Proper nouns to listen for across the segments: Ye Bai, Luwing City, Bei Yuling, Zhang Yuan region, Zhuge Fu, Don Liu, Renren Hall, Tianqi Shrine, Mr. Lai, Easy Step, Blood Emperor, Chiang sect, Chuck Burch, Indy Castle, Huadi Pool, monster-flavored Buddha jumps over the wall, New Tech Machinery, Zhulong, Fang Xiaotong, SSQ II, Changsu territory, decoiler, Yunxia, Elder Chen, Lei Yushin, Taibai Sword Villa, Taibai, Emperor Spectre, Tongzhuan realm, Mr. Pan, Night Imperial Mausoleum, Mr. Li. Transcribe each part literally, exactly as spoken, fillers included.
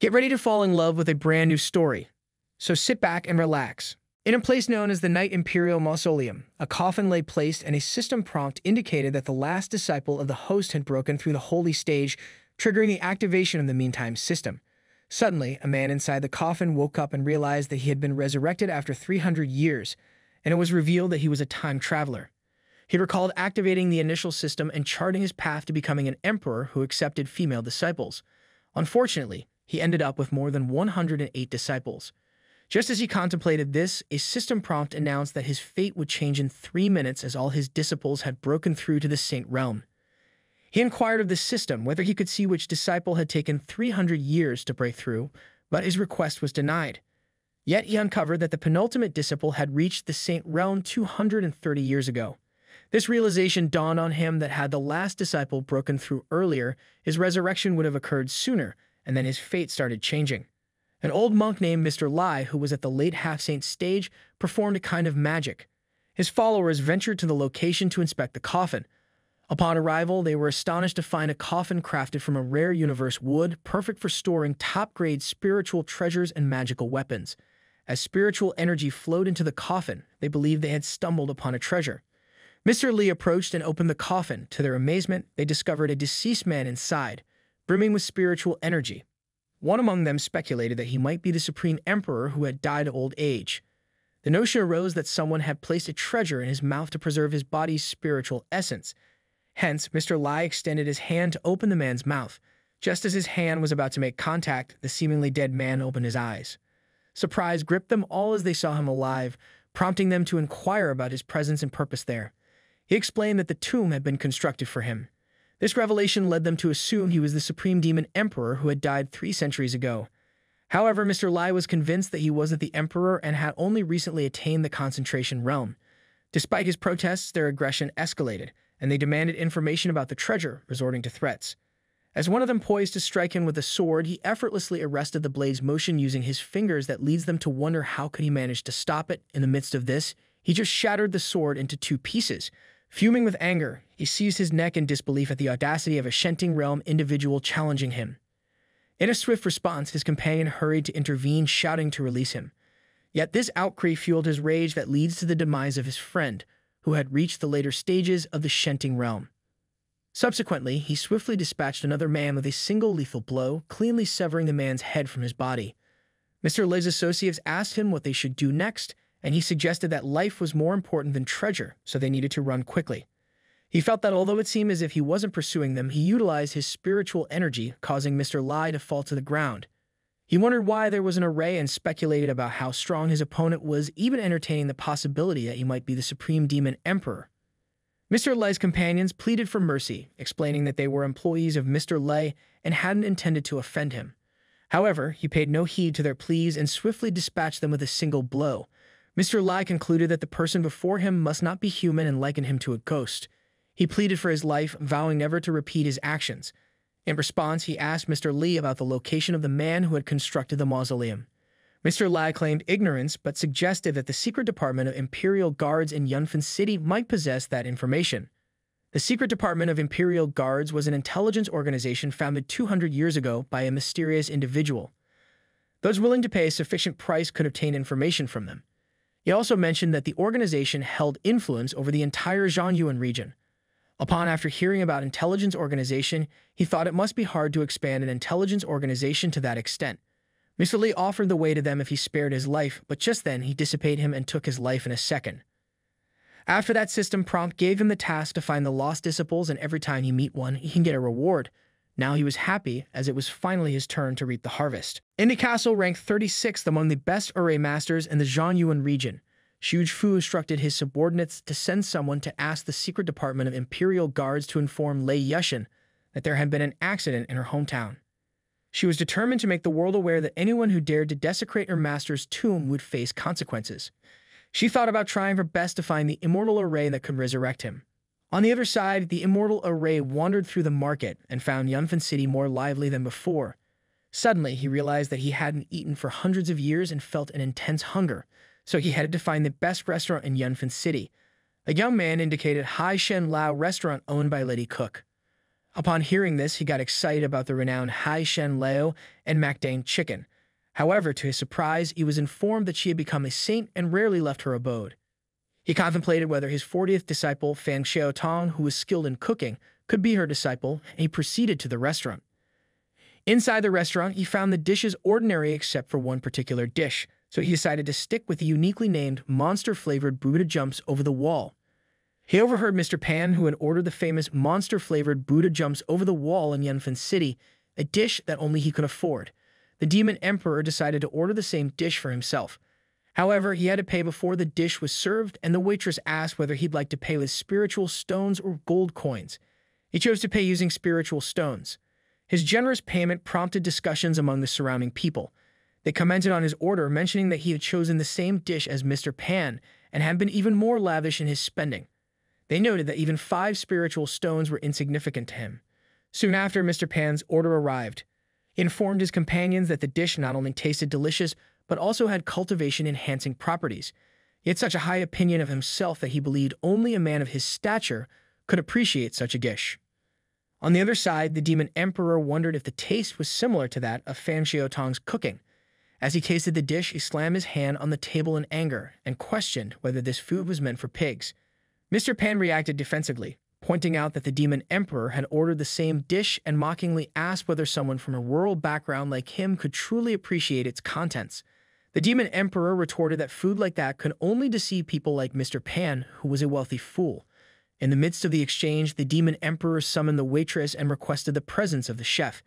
Get ready to fall in love with a brand new story, so sit back and relax. In a place known as the Night Imperial Mausoleum, a coffin lay placed and a system prompt indicated that the last disciple of the host had broken through the holy stage, triggering the activation of the meantime system. Suddenly, a man inside the coffin woke up and realized that he had been resurrected after three hundred years, and it was revealed that he was a time traveler. He recalled activating the initial system and charting his path to becoming an emperor who accepted female disciples. Unfortunately, he ended up with more than one hundred eight disciples. Just as he contemplated this, a system prompt announced that his fate would change in three minutes as all his disciples had broken through to the Saint Realm. He inquired of the system whether he could see which disciple had taken three hundred years to break through, but his request was denied. Yet he uncovered that the penultimate disciple had reached the Saint Realm two hundred thirty years ago. This realization dawned on him that had the last disciple broken through earlier, his resurrection would have occurred sooner, and then his fate started changing. An old monk named Mister Lai, who was at the late half-saint stage, performed a kind of magic. His followers ventured to the location to inspect the coffin. Upon arrival, they were astonished to find a coffin crafted from a rare universe wood, perfect for storing top-grade spiritual treasures and magical weapons. As spiritual energy flowed into the coffin, they believed they had stumbled upon a treasure. Mister Li approached and opened the coffin. To their amazement, they discovered a deceased man inside, brimming with spiritual energy. One among them speculated that he might be the Supreme Emperor who had died of old age. The notion arose that someone had placed a treasure in his mouth to preserve his body's spiritual essence. Hence, Mister Lai extended his hand to open the man's mouth. Just as his hand was about to make contact, the seemingly dead man opened his eyes. Surprise gripped them all as they saw him alive, prompting them to inquire about his presence and purpose there. He explained that the tomb had been constructed for him. This revelation led them to assume he was the Supreme Demon Emperor who had died three centuries ago. However, Mister Lai was convinced that he wasn't the Emperor and had only recently attained the concentration realm. Despite his protests, their aggression escalated, and they demanded information about the treasure, resorting to threats. As one of them poised to strike him with a sword, he effortlessly arrested the blade's motion using his fingers that leads them to wonder how could he manage to stop it. In the midst of this, he just shattered the sword into two pieces. Fuming with anger, he seized his neck in disbelief at the audacity of a Shenting Realm individual challenging him. In a swift response, his companion hurried to intervene, shouting to release him. Yet this outcry fueled his rage that leads to the demise of his friend, who had reached the later stages of the Shenting Realm. Subsequently, he swiftly dispatched another man with a single lethal blow, cleanly severing the man's head from his body. Mister Li's associates asked him what they should do next, and he suggested that life was more important than treasure, so they needed to run quickly. He felt that although it seemed as if he wasn't pursuing them, he utilized his spiritual energy, causing Mister Lai to fall to the ground. He wondered why there was an array and speculated about how strong his opponent was, even entertaining the possibility that he might be the Supreme Demon Emperor. Mister Lai's companions pleaded for mercy, explaining that they were employees of Mister Lai and hadn't intended to offend him. However, he paid no heed to their pleas and swiftly dispatched them with a single blow. Mister Lai concluded that the person before him must not be human and likened him to a ghost. He pleaded for his life, vowing never to repeat his actions. In response, he asked Mister Li about the location of the man who had constructed the mausoleum. Mister Lai claimed ignorance, but suggested that the Secret Department of Imperial Guards in Yunfen City might possess that information. The Secret Department of Imperial Guards was an intelligence organization founded two hundred years ago by a mysterious individual. Those willing to pay a sufficient price could obtain information from them. He also mentioned that the organization held influence over the entire Zhang Yuan region. Upon after hearing about intelligence organization, he thought it must be hard to expand an intelligence organization to that extent. Mister Li offered the way to them if he spared his life, but just then he dissipated him and took his life in a second. After that, system prompt gave him the task to find the lost disciples, and every time he meet one, he can get a reward. Now he was happy, as it was finally his turn to reap the harvest. Indy Castle ranked thirty-sixth among the best array masters in the Zhang Yuan region. Zhuge Fu instructed his subordinates to send someone to ask the Secret Department of Imperial Guards to inform Lei Yushin that there had been an accident in her hometown. She was determined to make the world aware that anyone who dared to desecrate her master's tomb would face consequences. She thought about trying her best to find the immortal array that could resurrect him. On the other side, the immortal array wandered through the market and found Yunfen City more lively than before. Suddenly, he realized that he hadn't eaten for hundreds of years and felt an intense hunger, so he headed to find the best restaurant in Yunfen City. A young man indicated Hai Shen Lao restaurant owned by Lady Cook. Upon hearing this, he got excited about the renowned Hai Shen Lao and MacDane chicken. However, to his surprise, he was informed that she had become a saint and rarely left her abode. He contemplated whether his fortieth disciple, Fang Xiaotong, who was skilled in cooking, could be her disciple, and he proceeded to the restaurant. Inside the restaurant, he found the dishes ordinary except for one particular dish, so he decided to stick with the uniquely named monster-flavored Buddha jumps over the wall. He overheard Mister Pan, who had ordered the famous monster-flavored Buddha jumps over the wall in Yunfen City, a dish that only he could afford. The demon emperor decided to order the same dish for himself. However, he had to pay before the dish was served, and the waitress asked whether he'd like to pay with spiritual stones or gold coins. He chose to pay using spiritual stones. His generous payment prompted discussions among the surrounding people. They commented on his order, mentioning that he had chosen the same dish as Mister Pan and had been even more lavish in his spending. They noted that even five spiritual stones were insignificant to him. Soon after, Mister Pan's order arrived. He informed his companions that the dish not only tasted delicious, but also had cultivation-enhancing properties. He had such a high opinion of himself that he believed only a man of his stature could appreciate such a dish. On the other side, the demon emperor wondered if the taste was similar to that of Fan Xiaotong's cooking. As he tasted the dish, he slammed his hand on the table in anger and questioned whether this food was meant for pigs. Mister Pan reacted defensively, pointing out that the demon emperor had ordered the same dish and mockingly asked whether someone from a rural background like him could truly appreciate its contents. The demon emperor retorted that food like that could only deceive people like Mister Pan, who was a wealthy fool. In the midst of the exchange, the demon emperor summoned the waitress and requested the presence of the chef.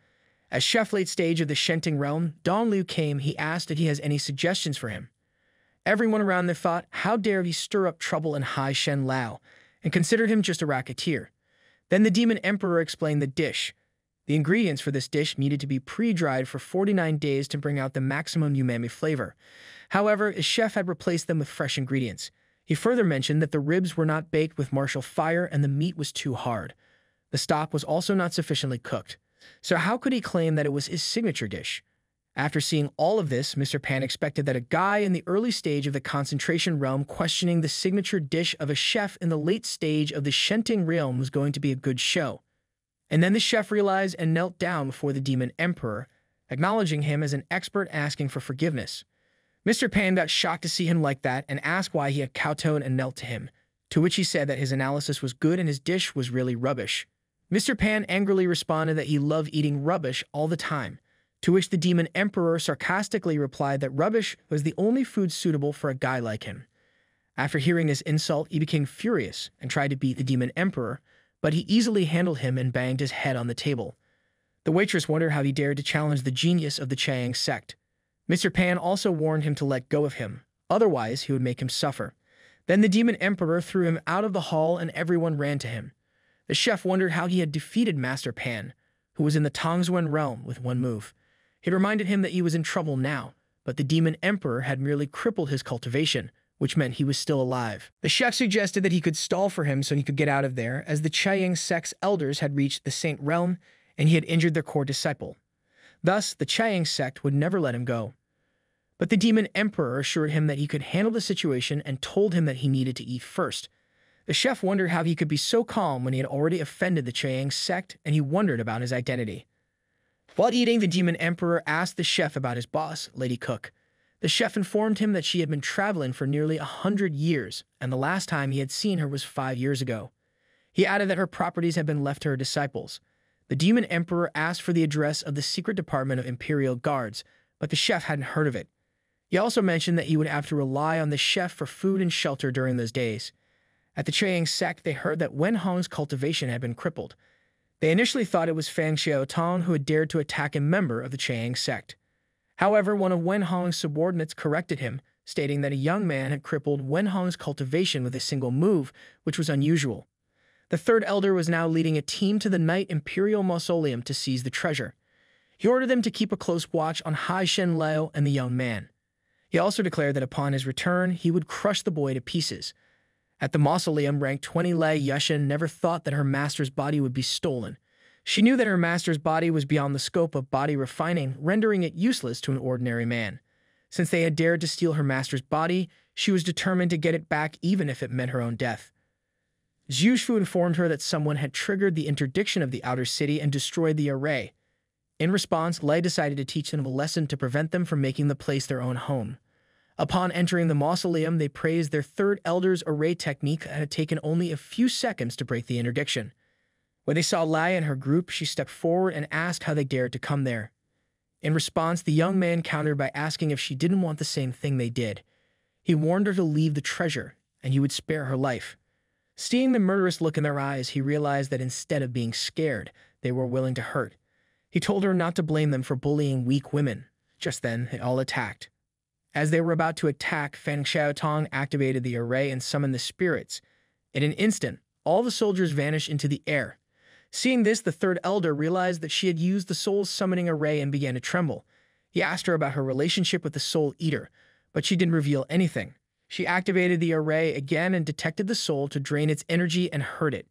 As chef late stage of the Shenting realm, Don Liu came, he asked if he has any suggestions for him. Everyone around there thought, how dare he stir up trouble in Hai Shen Lao, and considered him just a racketeer. Then the demon emperor explained the dish. The ingredients for this dish needed to be pre-dried for forty-nine days to bring out the maximum umami flavor. However, his chef had replaced them with fresh ingredients. He further mentioned that the ribs were not baked with martial fire and the meat was too hard. The stock was also not sufficiently cooked. So how could he claim that it was his signature dish? After seeing all of this, Mister Pan expected that a guy in the early stage of the concentration realm questioning the signature dish of a chef in the late stage of the Shenting realm was going to be a good show. And then the chef realized and knelt down before the demon emperor, acknowledging him as an expert asking for forgiveness. Mister Pan got shocked to see him like that and asked why he had kowtowed and knelt to him, to which he said that his analysis was good and his dish was really rubbish. Mister Pan angrily responded that he loved eating rubbish all the time, to which the demon emperor sarcastically replied that rubbish was the only food suitable for a guy like him. After hearing this insult, he became furious and tried to beat the demon emperor, but he easily handled him and banged his head on the table. The waitress wondered how he dared to challenge the genius of the Chiang sect. Mister Pan also warned him to let go of him, otherwise he would make him suffer. Then the demon emperor threw him out of the hall and everyone ran to him. The chef wondered how he had defeated Master Pan, who was in the Tongzhuan realm with one move. It reminded him that he was in trouble now, but the demon emperor had merely crippled his cultivation, which meant he was still alive. The chef suggested that he could stall for him so he could get out of there, as the Qiyang sect's elders had reached the Saint Realm and he had injured their core disciple. Thus, the Qiyang sect would never let him go. But the demon emperor assured him that he could handle the situation and told him that he needed to eat first. The chef wondered how he could be so calm when he had already offended the Qiyang sect, and he wondered about his identity. While eating, the demon emperor asked the chef about his boss, Lady Cook. The chef informed him that she had been traveling for nearly a hundred years, and the last time he had seen her was five years ago. He added that her properties had been left to her disciples. The demon emperor asked for the address of the secret department of Imperial Guards, but the chef hadn't heard of it. He also mentioned that he would have to rely on the chef for food and shelter during those days. At the Chiang sect, they heard that Wen Hong's cultivation had been crippled. They initially thought it was Fang Xiaotong who had dared to attack a member of the Chiang sect. However, one of Wen Hong's subordinates corrected him, stating that a young man had crippled Wen Hong's cultivation with a single move, which was unusual. The third elder was now leading a team to the Night Imperial Mausoleum to seize the treasure. He ordered them to keep a close watch on Hai Shen Lao and the young man. He also declared that upon his return, he would crush the boy to pieces. At the mausoleum, ranked twenty Lei Yushin never thought that her master's body would be stolen. She knew that her master's body was beyond the scope of body refining, rendering it useless to an ordinary man. Since they had dared to steal her master's body, she was determined to get it back even if it meant her own death. Zhu Shu informed her that someone had triggered the interdiction of the outer city and destroyed the array. In response, Lei decided to teach them a lesson to prevent them from making the place their own home. Upon entering the mausoleum, they praised their third elder's array technique that had taken only a few seconds to break the interdiction. When they saw Lei and her group, she stepped forward and asked how they dared to come there. In response, the young man countered by asking if she didn't want the same thing they did. He warned her to leave the treasure, and he would spare her life. Seeing the murderous look in their eyes, he realized that instead of being scared, they were willing to hurt. He told her not to blame them for bullying weak women. Just then, they all attacked. As they were about to attack, Fang Xiaotong activated the array and summoned the spirits. In an instant, all the soldiers vanished into the air. Seeing this, the third elder realized that she had used the soul summoning array and began to tremble. He asked her about her relationship with the soul eater, but she didn't reveal anything. She activated the array again and detected the soul to drain its energy and hurt it.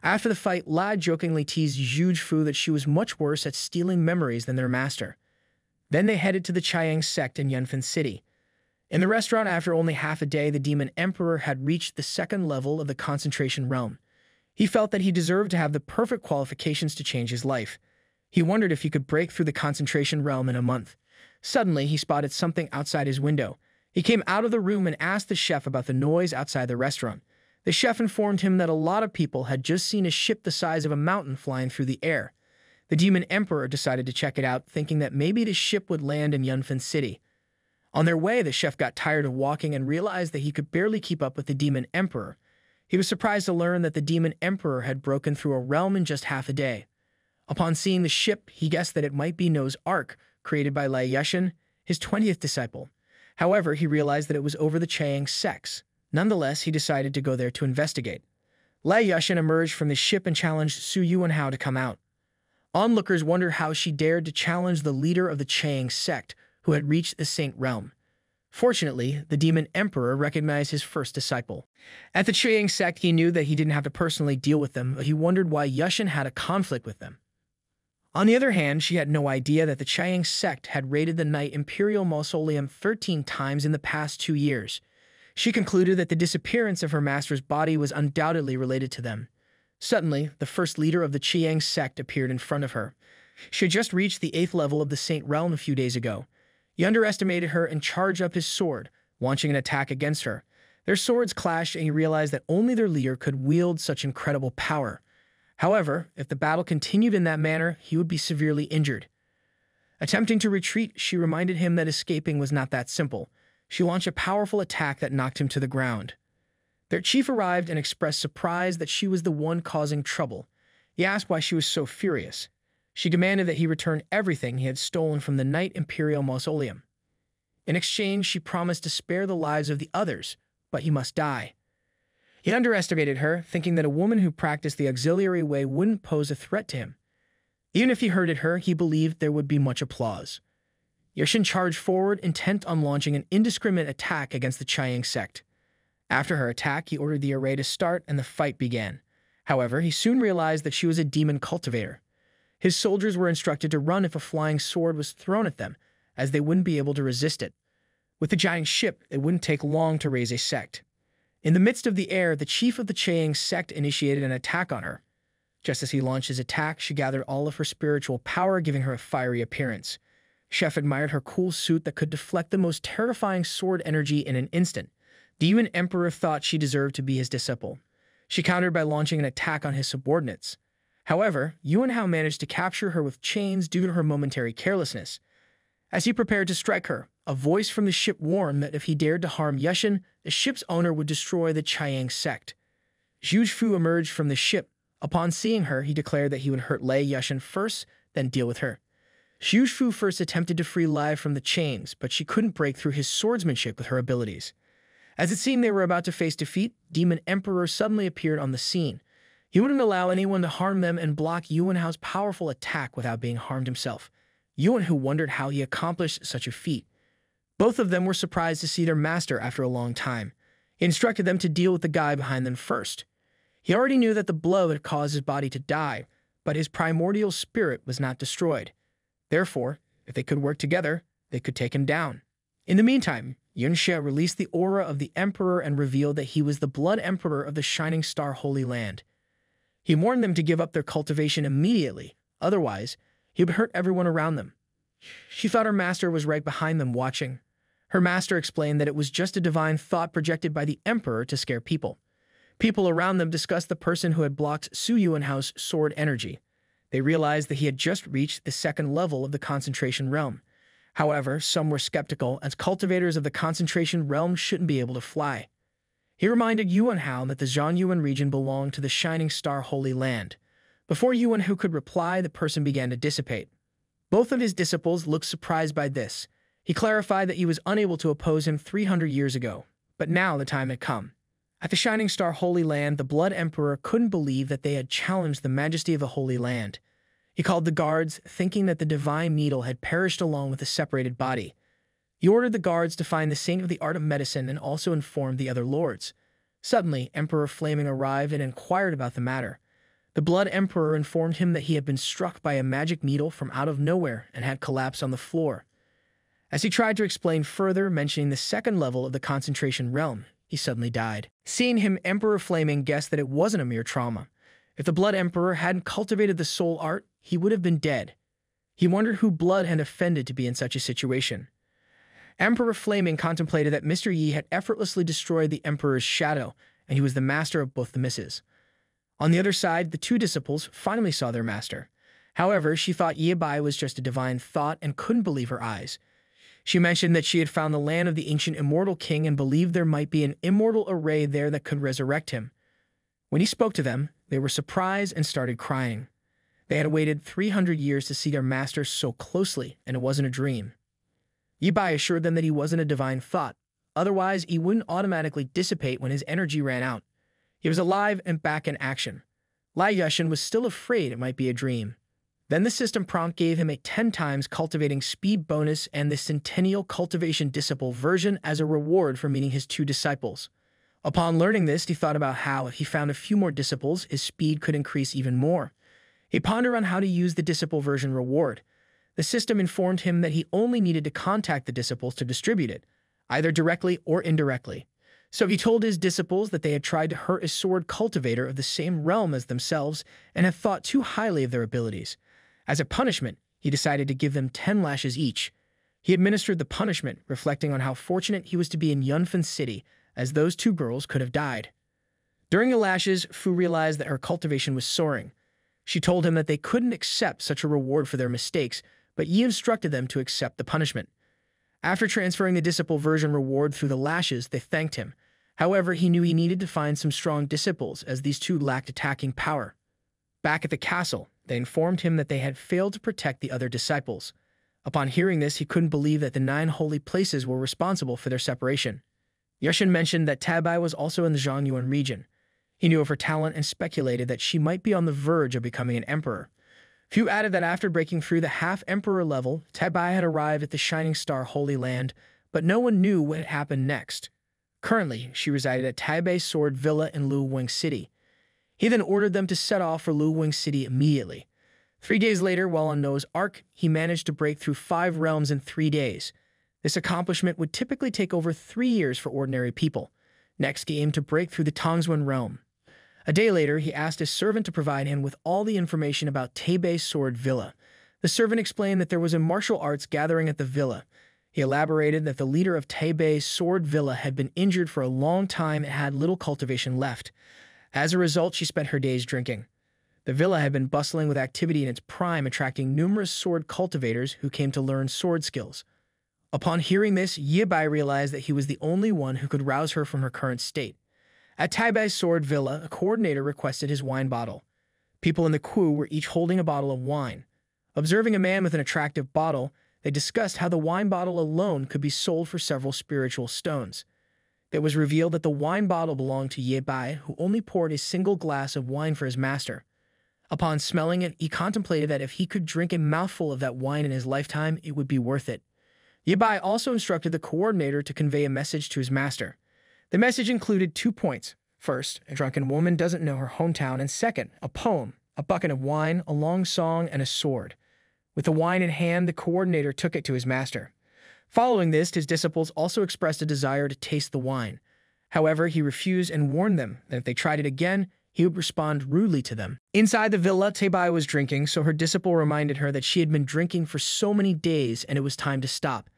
After the fight, Lai jokingly teased Zhuge Fu that she was much worse at stealing memories than their master. Then they headed to the Chiang sect in Yunfen City. In the restaurant, after only half a day, the demon emperor had reached the second level of the concentration realm. He felt that he deserved to have the perfect qualifications to change his life. He wondered if he could break through the concentration realm in a month. Suddenly, he spotted something outside his window. He came out of the room and asked the chef about the noise outside the restaurant. The chef informed him that a lot of people had just seen a ship the size of a mountain flying through the air. The demon emperor decided to check it out, thinking that maybe the ship would land in Yunfen City. On their way, the chef got tired of walking and realized that he could barely keep up with the demon emperor. He was surprised to learn that the demon emperor had broken through a realm in just half a day. Upon seeing the ship, he guessed that it might be Noah's Ark, created by Lei Yushin, his twentieth disciple. However, he realized that it was over the Chiang sects. Nonetheless, he decided to go there to investigate. Lei Yushin emerged from the ship and challenged Su Yuanhao to come out. Onlookers wondered how she dared to challenge the leader of the Chiang sect, who had reached the Saint Realm. Fortunately, the demon emperor recognized his first disciple. At the Chiang sect, he knew that he didn't have to personally deal with them, but he wondered why Yushin had a conflict with them. On the other hand, she had no idea that the Chiang sect had raided the Night Imperial Mausoleum thirteen times in the past two years. She concluded that the disappearance of her master's body was undoubtedly related to them. Suddenly, the first leader of the Chiang sect appeared in front of her. She had just reached the eighth level of the Saint Realm a few days ago. He underestimated her and charged up his sword, launching an attack against her. Their swords clashed, and he realized that only their leader could wield such incredible power. However, if the battle continued in that manner, he would be severely injured. Attempting to retreat, she reminded him that escaping was not that simple. She launched a powerful attack that knocked him to the ground. Their chief arrived and expressed surprise that she was the one causing trouble. He asked why she was so furious. She demanded that he return everything he had stolen from the Night Imperial Mausoleum. In exchange, she promised to spare the lives of the others, but he must die. He underestimated her, thinking that a woman who practiced the auxiliary way wouldn't pose a threat to him. Even if he hurted her, he believed there would be much applause. Yushin charged forward, intent on launching an indiscriminate attack against the Chiang sect. After her attack, he ordered the array to start, and the fight began. However, he soon realized that she was a demon cultivator. His soldiers were instructed to run if a flying sword was thrown at them, as they wouldn't be able to resist it. With the giant ship, it wouldn't take long to raise a sect. In the midst of the air, the chief of the Chiang sect initiated an attack on her. Just as he launched his attack, she gathered all of her spiritual power, giving her a fiery appearance. Chef admired her cool suit that could deflect the most terrifying sword energy in an instant. The demon emperor thought she deserved to be his disciple. She countered by launching an attack on his subordinates. However, Yuanhao managed to capture her with chains due to her momentary carelessness. As he prepared to strike her, a voice from the ship warned that if he dared to harm Yushin, the ship's owner would destroy the Chiang sect. Zhuge Fu emerged from the ship. Upon seeing her, he declared that he would hurt Lei Yushin first, then deal with her. Zhuge Fu first attempted to free Lai from the chains, but she couldn't break through his swordsmanship with her abilities. As it seemed they were about to face defeat, Demon Emperor suddenly appeared on the scene. He wouldn't allow anyone to harm them and block Yuanhao's powerful attack without being harmed himself. Yuan, who wondered how he accomplished such a feat. Both of them were surprised to see their master after a long time. He instructed them to deal with the guy behind them first. He already knew that the blow had caused his body to die, but his primordial spirit was not destroyed. Therefore, if they could work together, they could take him down. In the meantime, Yunxia released the aura of the Emperor and revealed that he was the Blood Emperor of the Shining Star Holy Land. He warned them to give up their cultivation immediately, otherwise, he would hurt everyone around them. She thought her master was right behind them watching. Her master explained that it was just a divine thought projected by the Emperor to scare people. People around them discussed the person who had blocked Su Yuanhao's sword energy. They realized that he had just reached the second level of the concentration realm. However, some were skeptical, as cultivators of the concentration realm shouldn't be able to fly. He reminded Yuanhao that the Zhang Yuan region belonged to the Shining Star Holy Land. Before Yuanhao could reply, the person began to dissipate. Both of his disciples looked surprised by this. He clarified that he was unable to oppose him three hundred years ago, but now the time had come. At the Shining Star Holy Land, the Blood Emperor couldn't believe that they had challenged the majesty of the Holy Land. He called the guards, thinking that the divine needle had perished along with the separated body. He ordered the guards to find the saint of the art of medicine and also informed the other lords. Suddenly, Emperor Flaming arrived and inquired about the matter. The Blood Emperor informed him that he had been struck by a magic needle from out of nowhere and had collapsed on the floor. As he tried to explain further, mentioning the second level of the concentration realm, he suddenly died. Seeing him, Emperor Flaming guessed that it wasn't a mere trauma. If the Blood Emperor hadn't cultivated the soul art, he would have been dead. He wondered who Blood had offended to be in such a situation. Emperor Flaming contemplated that Mister Yi had effortlessly destroyed the Emperor's shadow, and he was the master of both the misses. On the other side, the two disciples finally saw their master. However, she thought Ye Bai was just a divine thought and couldn't believe her eyes. She mentioned that she had found the land of the ancient immortal king and believed there might be an immortal array there that could resurrect him. When he spoke to them, they were surprised and started crying. They had waited three hundred years to see their master so closely, and it wasn't a dream. Ye Bai assured them that he wasn't a divine thought, otherwise he wouldn't automatically dissipate when his energy ran out. He was alive and back in action. Lei Yushin was still afraid it might be a dream. Then the system prompt gave him a ten times cultivating speed bonus and the centennial cultivation disciple version as a reward for meeting his two disciples. Upon learning this, he thought about how if he found a few more disciples, his speed could increase even more. He pondered on how to use the disciple version reward. The system informed him that he only needed to contact the disciples to distribute it, either directly or indirectly. So he told his disciples that they had tried to hurt a sword cultivator of the same realm as themselves and had thought too highly of their abilities. As a punishment, he decided to give them ten lashes each. He administered the punishment, reflecting on how fortunate he was to be in Yunfen City, as those two girls could have died. During the lashes, Fu realized that her cultivation was soaring. She told him that they couldn't accept such a reward for their mistakes, but Yi instructed them to accept the punishment. After transferring the disciple version reward through the lashes, they thanked him. However, he knew he needed to find some strong disciples, as these two lacked attacking power. Back at the castle, they informed him that they had failed to protect the other disciples. Upon hearing this, he couldn't believe that the nine holy places were responsible for their separation. Yushin mentioned that Taibai was also in the Zhang Yuan region. He knew of her talent and speculated that she might be on the verge of becoming an emperor. Few added that after breaking through the half-emperor level, Taibai had arrived at the Shining Star Holy Land, but no one knew what had happened next. Currently, she resided at Taibai Sword Villa in Luwing City. He then ordered them to set off for Luwing City immediately. Three days later, while on Noah's Ark, he managed to break through five realms in three days. This accomplishment would typically take over three years for ordinary people. Next, he aimed to break through the Tongzhuan realm. A day later, he asked his servant to provide him with all the information about Taibai Sword Villa. The servant explained that there was a martial arts gathering at the villa. He elaborated that the leader of Taibai Sword Villa had been injured for a long time and had little cultivation left. As a result, she spent her days drinking. The villa had been bustling with activity in its prime, attracting numerous sword cultivators who came to learn sword skills. Upon hearing this, Ye Bai realized that he was the only one who could rouse her from her current state. At Taibai Sword Villa, a coordinator requested his wine bottle. People in the queue were each holding a bottle of wine. Observing a man with an attractive bottle, they discussed how the wine bottle alone could be sold for several spiritual stones. It was revealed that the wine bottle belonged to Ye Bai, who only poured a single glass of wine for his master. Upon smelling it, he contemplated that if he could drink a mouthful of that wine in his lifetime, it would be worth it. Ye Bai also instructed the coordinator to convey a message to his master. The message included two points. First, a drunken woman doesn't know her hometown, and second, a poem, a bucket of wine, a long song, and a sword. With the wine in hand, the coordinator took it to his master. Following this, his disciples also expressed a desire to taste the wine. However, he refused and warned them that if they tried it again, he would respond rudely to them. Inside the villa, Taibai was drinking, so her disciple reminded her that she had been drinking for so many days and it was time to stop.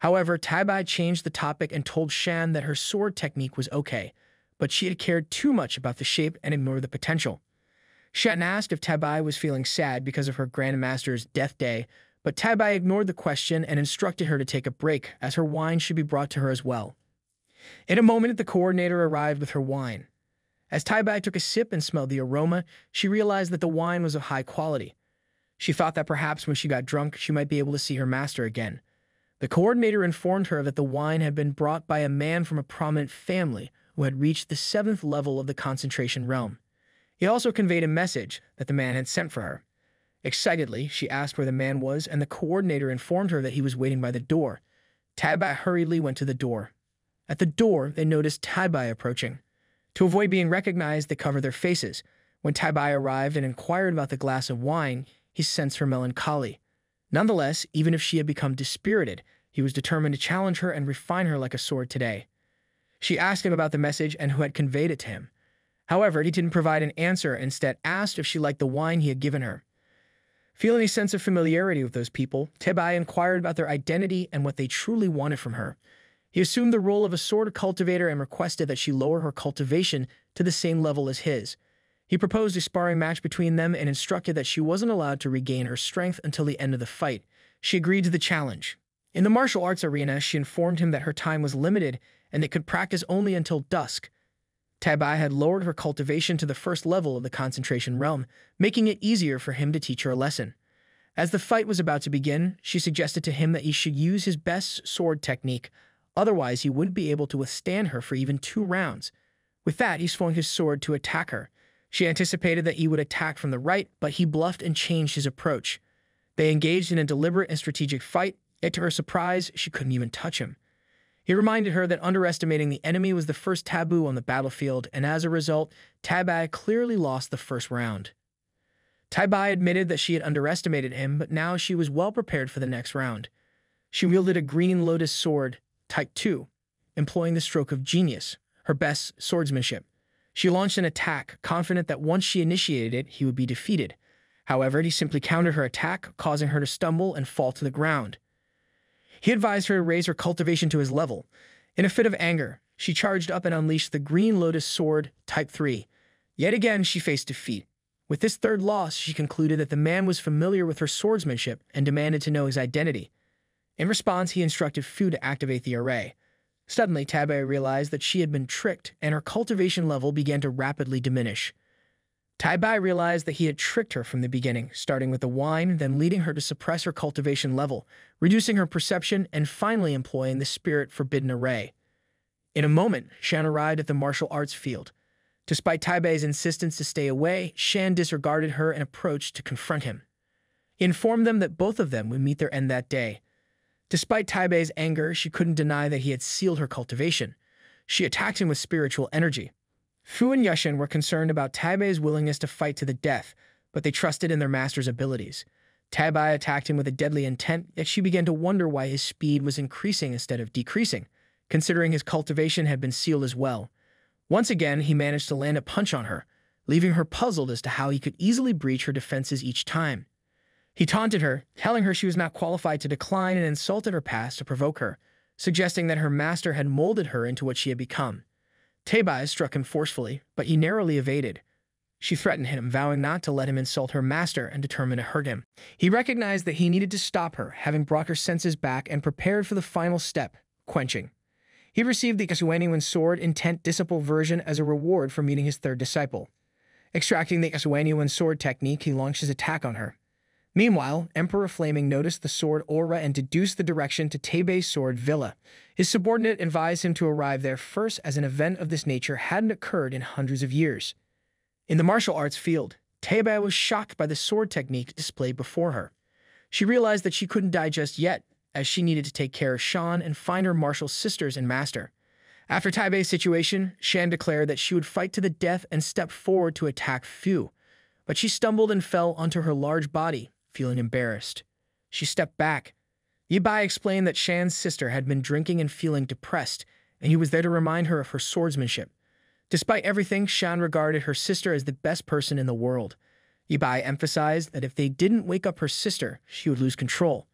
However, Taibai changed the topic and told Shan that her sword technique was okay, but she had cared too much about the shape and ignored the potential. Shan asked if Taibai was feeling sad because of her grandmaster's death day, but Taibai ignored the question and instructed her to take a break, as her wine should be brought to her as well. In a moment, the coordinator arrived with her wine. As Taibai took a sip and smelled the aroma, she realized that the wine was of high quality. She thought that perhaps when she got drunk, she might be able to see her master again. The coordinator informed her that the wine had been brought by a man from a prominent family who had reached the seventh level of the concentration realm. He also conveyed a message that the man had sent for her. Excitedly, she asked where the man was, and the coordinator informed her that he was waiting by the door. Taibai hurriedly went to the door. At the door, they noticed Taibai approaching. To avoid being recognized, they covered their faces. When Taibai arrived and inquired about the glass of wine, he sensed her melancholy. Nonetheless, even if she had become dispirited, he was determined to challenge her and refine her like a sword today. She asked him about the message and who had conveyed it to him. However, he didn't provide an answer, instead asked if she liked the wine he had given her. Feeling a sense of familiarity with those people, Taibai inquired about their identity and what they truly wanted from her. He assumed the role of a sword cultivator and requested that she lower her cultivation to the same level as his. He proposed a sparring match between them and instructed that she wasn't allowed to regain her strength until the end of the fight. She agreed to the challenge. In the martial arts arena, she informed him that her time was limited and they could practice only until dusk. Taibai had lowered her cultivation to the first level of the concentration realm, making it easier for him to teach her a lesson. As the fight was about to begin, she suggested to him that he should use his best sword technique. Otherwise, he wouldn't be able to withstand her for even two rounds. With that, he swung his sword to attack her. She anticipated that he would attack from the right, but he bluffed and changed his approach. They engaged in a deliberate and strategic fight, yet to her surprise, she couldn't even touch him. He reminded her that underestimating the enemy was the first taboo on the battlefield, and as a result, Taibai clearly lost the first round. Taibai admitted that she had underestimated him, but now she was well prepared for the next round. She wielded a Green Lotus Sword, Type two, employing the stroke of genius, her best swordsmanship. She launched an attack, confident that once she initiated it, he would be defeated. However, he simply countered her attack, causing her to stumble and fall to the ground. He advised her to raise her cultivation to his level. In a fit of anger, she charged up and unleashed the Green Lotus Sword Type three. Yet again, she faced defeat. With this third loss, she concluded that the man was familiar with her swordsmanship and demanded to know his identity. In response, he instructed Fu to activate the array. Suddenly, Taibai realized that she had been tricked, and her cultivation level began to rapidly diminish. Taibai realized that he had tricked her from the beginning, starting with the wine, then leading her to suppress her cultivation level, reducing her perception, and finally employing the spirit-forbidden array. In a moment, Shan arrived at the martial arts field. Despite Taibei's insistence to stay away, Shan disregarded her and approached to confront him. He informed them that both of them would meet their end that day. Despite Taibei's anger, she couldn't deny that he had sealed her cultivation. She attacked him with spiritual energy. Fu and Yushin were concerned about Taibei's willingness to fight to the death, but they trusted in their master's abilities. Taibai attacked him with a deadly intent, yet she began to wonder why his speed was increasing instead of decreasing, considering his cultivation had been sealed as well. Once again, he managed to land a punch on her, leaving her puzzled as to how he could easily breach her defenses each time. He taunted her, telling her she was not qualified to decline, and insulted her past to provoke her, suggesting that her master had molded her into what she had become. Taibai struck him forcefully, but he narrowly evaded. She threatened him, vowing not to let him insult her master and determined to hurt him. He recognized that he needed to stop her, having brought her senses back and prepared for the final step, quenching. He received the Asuanian Sword Intent Disciple version as a reward for meeting his third disciple. Extracting the Asuanian Sword technique, he launched his attack on her. Meanwhile, Emperor Flaming noticed the sword aura and deduced the direction to Taibei's Sword Villa. His subordinate advised him to arrive there first, as an event of this nature hadn't occurred in hundreds of years. In the martial arts field, Taibai was shocked by the sword technique displayed before her. She realized that she couldn't die just yet, as she needed to take care of Shan and find her martial sisters and master. After Taibei's situation, Shan declared that she would fight to the death and step forward to attack Fu, but she stumbled and fell onto her large body, feeling embarrassed. She stepped back. Ye Bai explained that Shan's sister had been drinking and feeling depressed, and he was there to remind her of her swordsmanship. Despite everything, Shan regarded her sister as the best person in the world. Ye Bai emphasized that if they didn't wake up her sister, she would lose control.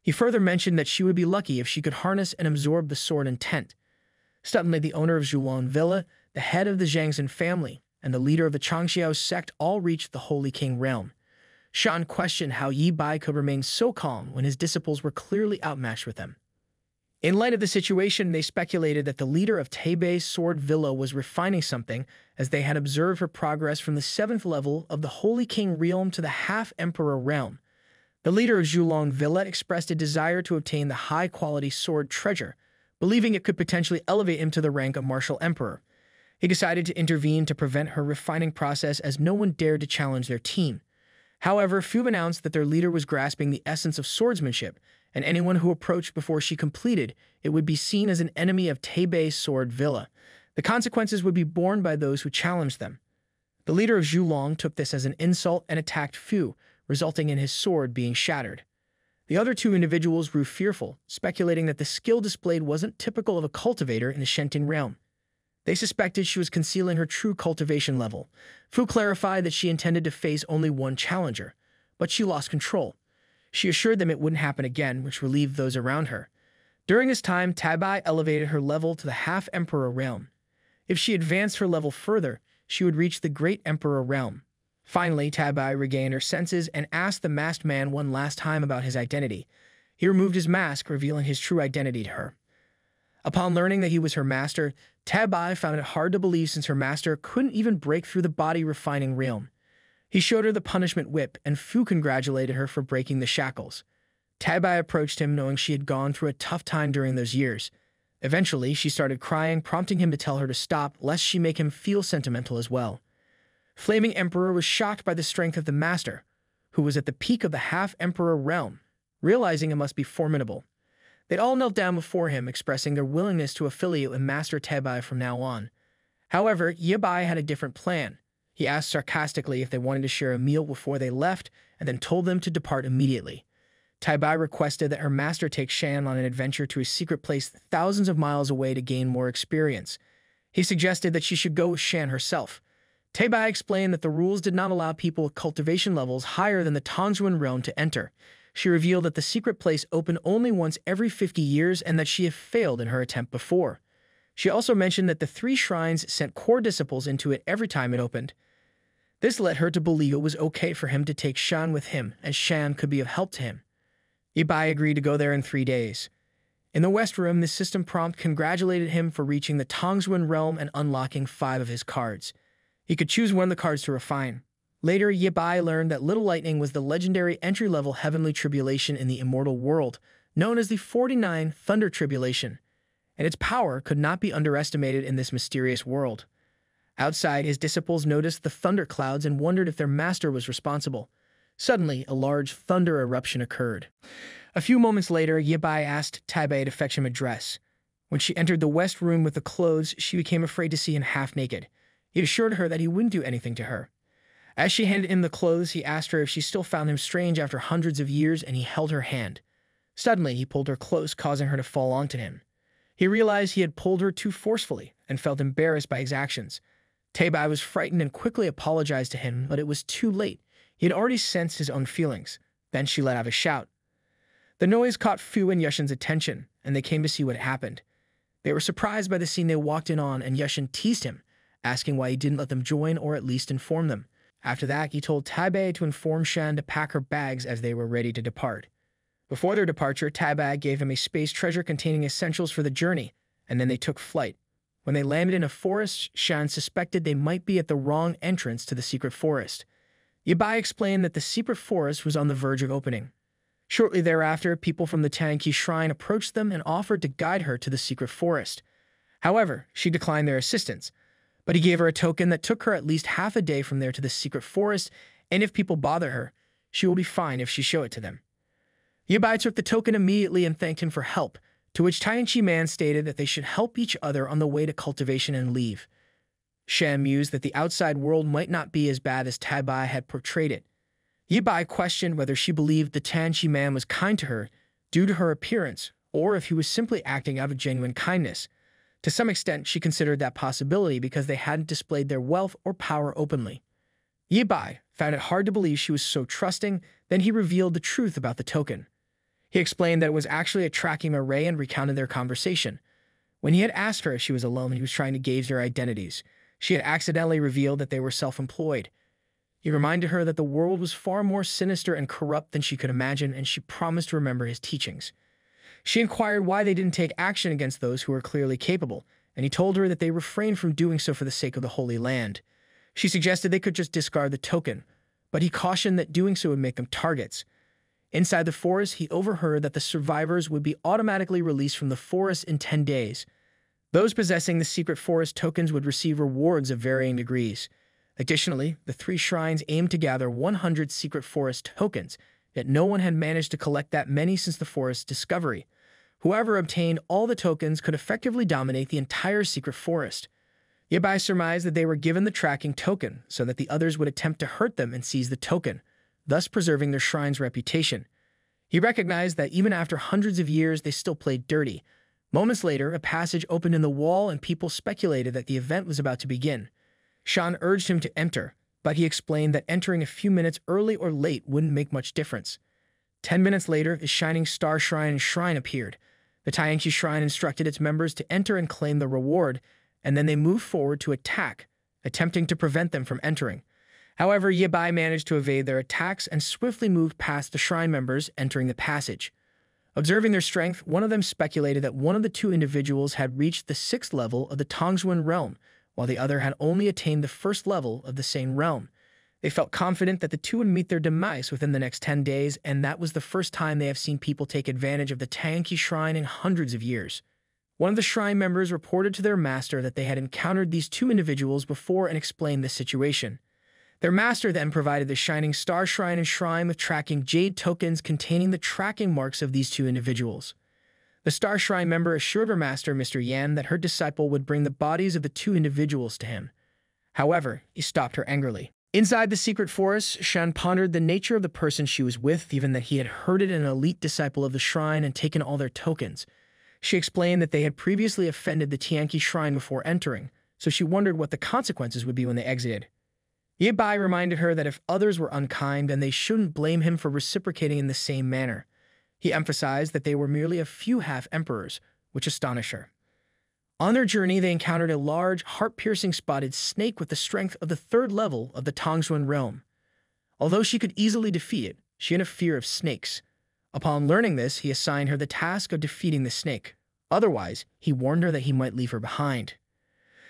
He further mentioned that she would be lucky if she could harness and absorb the sword intent. Suddenly, the owner of Zhuan Villa, the head of the Zhangzhen family, and the leader of the Qiyang sect all reached the Holy King realm. Shan questioned how Ye Bai could remain so calm when his disciples were clearly outmatched with him. In light of the situation, they speculated that the leader of Taibai Sword Villa was refining something, as they had observed her progress from the seventh level of the Holy King realm to the Half-Emperor realm. The leader of Zhuang Villa expressed a desire to obtain the high-quality sword treasure, believing it could potentially elevate him to the rank of Martial Emperor. He decided to intervene to prevent her refining process, as no one dared to challenge their team. However, Fube announced that their leader was grasping the essence of swordsmanship, and anyone who approached before she completed it would be seen as an enemy of Taibai Sword Villa. The consequences would be borne by those who challenged them. The leader of Zhulong took this as an insult and attacked Fube, resulting in his sword being shattered. The other two individuals grew fearful, speculating that the skill displayed wasn't typical of a cultivator in the Shenting realm. They suspected she was concealing her true cultivation level. Fu clarified that she intended to face only one challenger, but she lost control. She assured them it wouldn't happen again, which relieved those around her. During this time, Taibai elevated her level to the Half-Emperor realm. If she advanced her level further, she would reach the Great Emperor realm. Finally, Taibai regained her senses and asked the masked man one last time about his identity. He removed his mask, revealing his true identity to her. Upon learning that he was her master, Taibai found it hard to believe, since her master couldn't even break through the body refining realm. He showed her the punishment whip, and Fu congratulated her for breaking the shackles. Taibai approached him, knowing she had gone through a tough time during those years. Eventually, she started crying, prompting him to tell her to stop, lest she make him feel sentimental as well. Flaming Emperor was shocked by the strength of the master, who was at the peak of the Half-Emperor realm, realizing it must be formidable. They all knelt down before him, expressing their willingness to affiliate with Master Taibai from now on. However, Ye Bai had a different plan. He asked sarcastically if they wanted to share a meal before they left, and then told them to depart immediately. Taibai requested that her master take Shan on an adventure to a secret place thousands of miles away to gain more experience. He suggested that she should go with Shan herself. Taibai explained that the rules did not allow people with cultivation levels higher than the Tongzhuan realm to enter. She revealed that the secret place opened only once every fifty years, and that she had failed in her attempt before. She also mentioned that the three shrines sent core disciples into it every time it opened. This led her to believe it was okay for him to take Shan with him, as Shan could be of help to him. Ye Bai agreed to go there in three days. In the West Room, the system prompt congratulated him for reaching the Tongzhuan realm and unlocking five of his cards. He could choose one of the cards to refine. Later, Ye Bai learned that Little Lightning was the legendary entry-level heavenly tribulation in the immortal world, known as the forty-nine Thunder Tribulation, and its power could not be underestimated in this mysterious world. Outside, his disciples noticed the thunder clouds and wondered if their master was responsible. Suddenly, a large thunder eruption occurred. A few moments later, Ye Bai asked Taibai to fetch him a dress. When she entered the West Room with the clothes, she became afraid to see him half-naked. He assured her that he wouldn't do anything to her. As she handed him the clothes, he asked her if she still found him strange after hundreds of years, and he held her hand. Suddenly, he pulled her close, causing her to fall onto him. He realized he had pulled her too forcefully and felt embarrassed by his actions. Taibai was frightened and quickly apologized to him, but it was too late. He had already sensed his own feelings. Then she let out a shout. The noise caught Fu and Yushin's attention, and they came to see what happened. They were surprised by the scene they walked in on, and Yushin teased him, asking why he didn't let them join or at least inform them. After that, he told Taibai to inform Shan to pack her bags as they were ready to depart. Before their departure, Taibai gave him a space treasure containing essentials for the journey, and then they took flight. When they landed in a forest, Shan suspected they might be at the wrong entrance to the secret forest. Ye Bai explained that the secret forest was on the verge of opening. Shortly thereafter, people from the Tanuki Shrine approached them and offered to guide her to the secret forest. However, she declined their assistance, but he gave her a token that took her at least half a day from there to the secret forest, and if people bother her, she will be fine if she show it to them. Ye Bai took the token immediately and thanked him for help, to which Taianchi Man stated that they should help each other on the way to cultivation and leave. Shan mused that the outside world might not be as bad as Taibai had portrayed it. Ye Bai questioned whether she believed the Taianchi Man was kind to her, due to her appearance, or if he was simply acting out of genuine kindness. To some extent, she considered that possibility because they hadn't displayed their wealth or power openly. Ye Bai found it hard to believe she was so trusting, then he revealed the truth about the token. He explained that it was actually a tracking array and recounted their conversation. When he had asked her if she was alone, he was trying to gauge their identities. She had accidentally revealed that they were self-employed. He reminded her that the world was far more sinister and corrupt than she could imagine, and she promised to remember his teachings. She inquired why they didn't take action against those who were clearly capable, and he told her that they refrained from doing so for the sake of the Holy Land. She suggested they could just discard the token, but he cautioned that doing so would make them targets. Inside the forest, he overheard that the survivors would be automatically released from the forest in ten days. Those possessing the secret forest tokens would receive rewards of varying degrees. Additionally, the three shrines aimed to gather one hundred secret forest tokens, yet no one had managed to collect that many since the forest's discovery. Whoever obtained all the tokens could effectively dominate the entire secret forest. Ye Bai surmised that they were given the tracking token so that the others would attempt to hurt them and seize the token, thus preserving their shrine's reputation. He recognized that even after hundreds of years, they still played dirty. Moments later, a passage opened in the wall and people speculated that the event was about to begin. Shan urged him to enter, but he explained that entering a few minutes early or late wouldn't make much difference. Ten minutes later, a Shining Star Shrine and Shrine appeared. The Tianqi Shrine instructed its members to enter and claim the reward, and then they moved forward to attack, attempting to prevent them from entering. However, Ye Bai managed to evade their attacks and swiftly moved past the shrine members, entering the passage. Observing their strength, one of them speculated that one of the two individuals had reached the sixth level of the Tongzhuan realm, while the other had only attained the first level of the same realm. They felt confident that the two would meet their demise within the next ten days, and that was the first time they have seen people take advantage of the Tianqi Shrine in hundreds of years. One of the shrine members reported to their master that they had encountered these two individuals before and explained the situation. Their master then provided the Shining Star Shrine and Shrine with tracking jade tokens containing the tracking marks of these two individuals. The Star Shrine member assured her master, Mister Yan, that her disciple would bring the bodies of the two individuals to him. However, he stopped her angrily. Inside the secret forest, Shan pondered the nature of the person she was with, even that he had herded an elite disciple of the shrine and taken all their tokens. She explained that they had previously offended the Tianqi Shrine before entering, so she wondered what the consequences would be when they exited. Ye Bai reminded her that if others were unkind, then they shouldn't blame him for reciprocating in the same manner. He emphasized that they were merely a few half-emperors, which astonished her. On their journey, they encountered a large, heart-piercing spotted snake with the strength of the third level of the Tongzhuan realm. Although she could easily defeat it, she had a fear of snakes. Upon learning this, he assigned her the task of defeating the snake. Otherwise, he warned her that he might leave her behind.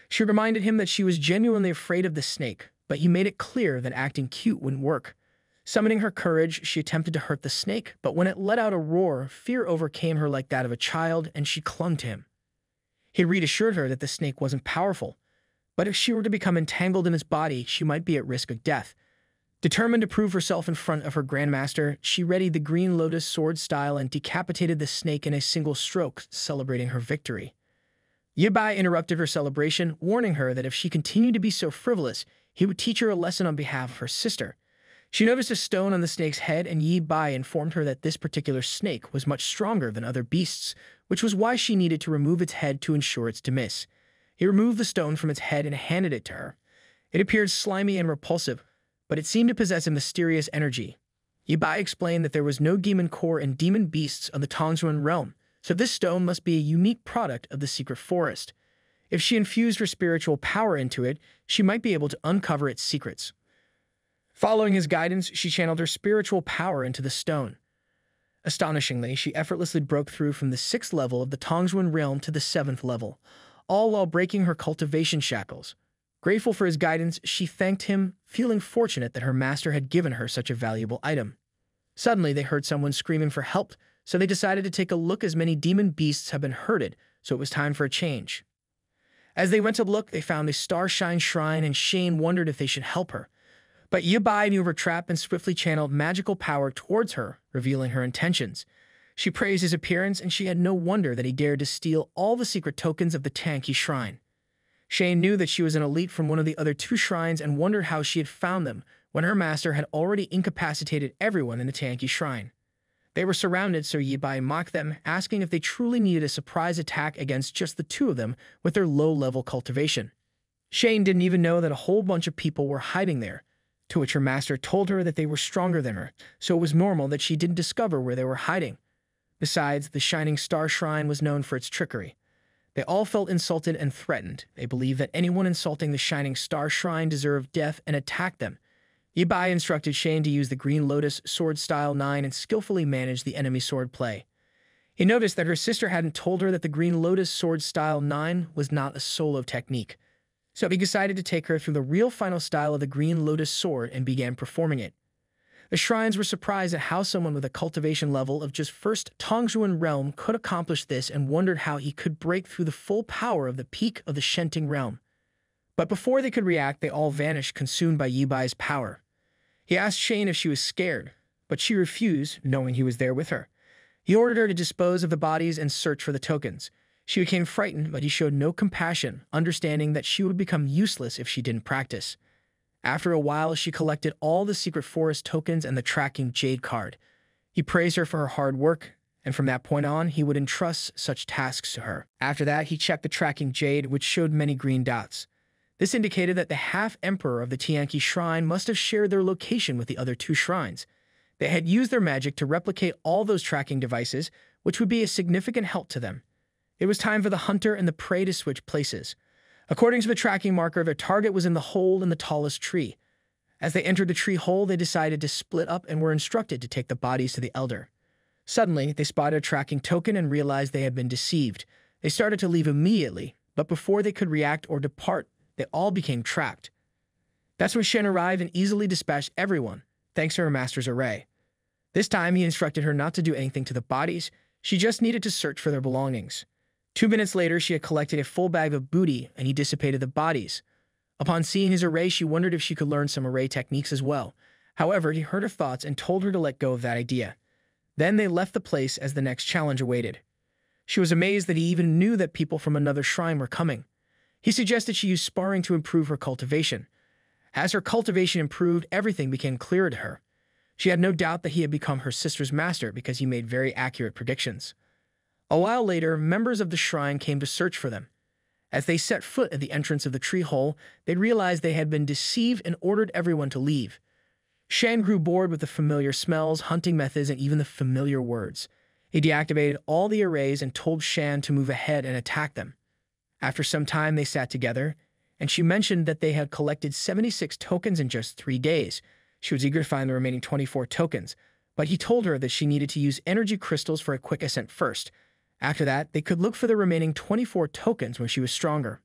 She reminded him that she was genuinely afraid of the snake, but he made it clear that acting cute wouldn't work. Summoning her courage, she attempted to hurt the snake, but when it let out a roar, fear overcame her like that of a child, and she clung to him. He reassured her that the snake wasn't powerful, but if she were to become entangled in his body, she might be at risk of death. Determined to prove herself in front of her grandmaster, she readied the Green Lotus Sword style and decapitated the snake in a single stroke, celebrating her victory. Ye Bai interrupted her celebration, warning her that if she continued to be so frivolous, he would teach her a lesson on behalf of her sister. She noticed a stone on the snake's head, and Ye Bai informed her that this particular snake was much stronger than other beasts, which was why she needed to remove its head to ensure its demise. He removed the stone from its head and handed it to her. It appeared slimy and repulsive, but it seemed to possess a mysterious energy. Ye Bai explained that there was no demon core and demon beasts of the Tongzhuan realm, so this stone must be a unique product of the secret forest. If she infused her spiritual power into it, she might be able to uncover its secrets. Following his guidance, she channeled her spiritual power into the stone. Astonishingly, she effortlessly broke through from the sixth level of the Tongzhuan realm to the seventh level, all while breaking her cultivation shackles. Grateful for his guidance, she thanked him, feeling fortunate that her master had given her such a valuable item. Suddenly, they heard someone screaming for help, so they decided to take a look, as many demon beasts had been herded, so it was time for a change. As they went to look, they found a Starshine Shrine, and Shane wondered if they should help her. But Ye Bai knew her trap and swiftly channeled magical power towards her, revealing her intentions. She praised his appearance, and she had no wonder that he dared to steal all the secret tokens of the Tianqi Shrine. Shane knew that she was an elite from one of the other two shrines and wondered how she had found them when her master had already incapacitated everyone in the Tianqi Shrine. They were surrounded, so Ye Bai mocked them, asking if they truly needed a surprise attack against just the two of them with their low-level cultivation. Shane didn't even know that a whole bunch of people were hiding there, to which her master told her that they were stronger than her, so it was normal that she didn't discover where they were hiding. Besides, the Shining Star Shrine was known for its trickery. They all felt insulted and threatened. They believed that anyone insulting the Shining Star Shrine deserved death and attacked them. Ye Bai instructed Shan to use the Green Lotus Sword Style nine and skillfully manage the enemy sword play. He noticed that her sister hadn't told her that the Green Lotus Sword Style nine was not a solo technique, so he decided to take her through the real final style of the Green Lotus Sword and began performing it. The shrines were surprised at how someone with a cultivation level of just first Tongzhuan realm could accomplish this and wondered how he could break through the full power of the peak of the Shenting realm. But before they could react, they all vanished, consumed by Ye Bai's power. He asked Shane if she was scared, but she refused, knowing he was there with her. He ordered her to dispose of the bodies and search for the tokens. She became frightened, but he showed no compassion, understanding that she would become useless if she didn't practice. After a while, she collected all the Secret Forest tokens and the Tracking Jade card. He praised her for her hard work, and from that point on, he would entrust such tasks to her. After that, he checked the Tracking Jade, which showed many green dots. This indicated that the half-emperor of the Tianqi Shrine must have shared their location with the other two shrines. They had used their magic to replicate all those tracking devices, which would be a significant help to them. It was time for the hunter and the prey to switch places. According to the tracking marker, their target was in the hole in the tallest tree. As they entered the tree hole, they decided to split up and were instructed to take the bodies to the elder. Suddenly, they spotted a tracking token and realized they had been deceived. They started to leave immediately, but before they could react or depart, they all became trapped. That's when Shen arrived and easily dispatched everyone, thanks to her master's array. This time, he instructed her not to do anything to the bodies. She just needed to search for their belongings. Two minutes later, she had collected a full bag of booty, and he dissipated the bodies. Upon seeing his array, she wondered if she could learn some array techniques as well. However, he heard her thoughts and told her to let go of that idea. Then they left the place as the next challenge awaited. She was amazed that he even knew that people from another shrine were coming. He suggested she use sparring to improve her cultivation. As her cultivation improved, everything became clearer to her. She had no doubt that he had become her sister's master because he made very accurate predictions. A while later, members of the shrine came to search for them. As they set foot at the entrance of the tree hole, they realized they had been deceived and ordered everyone to leave. Shan grew bored with the familiar smells, hunting methods, and even the familiar words. He deactivated all the arrays and told Shan to move ahead and attack them. After some time, they sat together, and she mentioned that they had collected seventy-six tokens in just three days. She was eager to find the remaining twenty-four tokens, but he told her that she needed to use energy crystals for a quick ascent first. After that, they could look for the remaining twenty-four tokens when she was stronger.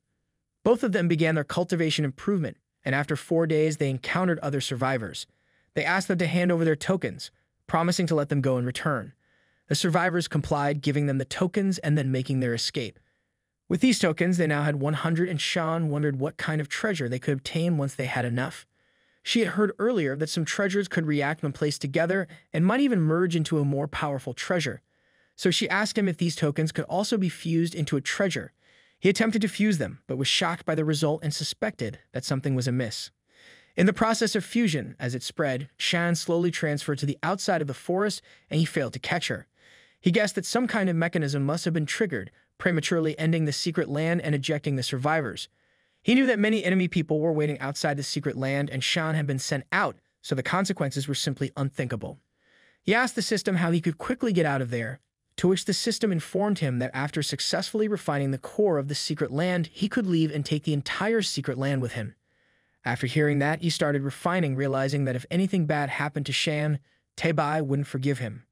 Both of them began their cultivation improvement, and after four days, they encountered other survivors. They asked them to hand over their tokens, promising to let them go in return. The survivors complied, giving them the tokens and then making their escape. With these tokens, they now had one hundred, and Shan wondered what kind of treasure they could obtain once they had enough. She had heard earlier that some treasures could react when placed together and might even merge into a more powerful treasure. So she asked him if these tokens could also be fused into a treasure. He attempted to fuse them, but was shocked by the result and suspected that something was amiss. In the process of fusion, as it spread, Shan slowly transferred to the outside of the forest, and he failed to catch her. He guessed that some kind of mechanism must have been triggered, prematurely ending the secret land and ejecting the survivors. He knew that many enemy people were waiting outside the secret land, and Shan had been sent out, so the consequences were simply unthinkable. He asked the system how he could quickly get out of there, to which the system informed him that after successfully refining the core of the secret land, he could leave and take the entire secret land with him. After hearing that, he started refining, realizing that if anything bad happened to Shan, Taibai wouldn't forgive him.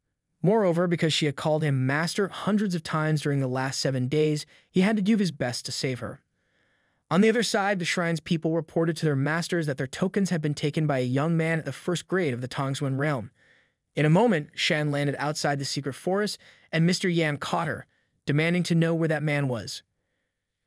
Moreover, because she had called him master hundreds of times during the last seven days, he had to do his best to save her. On the other side, the shrine's people reported to their masters that their tokens had been taken by a young man at the first grade of the Tongzhuan realm. In a moment, Shan landed outside the secret forest, and Mister Yan caught her, demanding to know where that man was.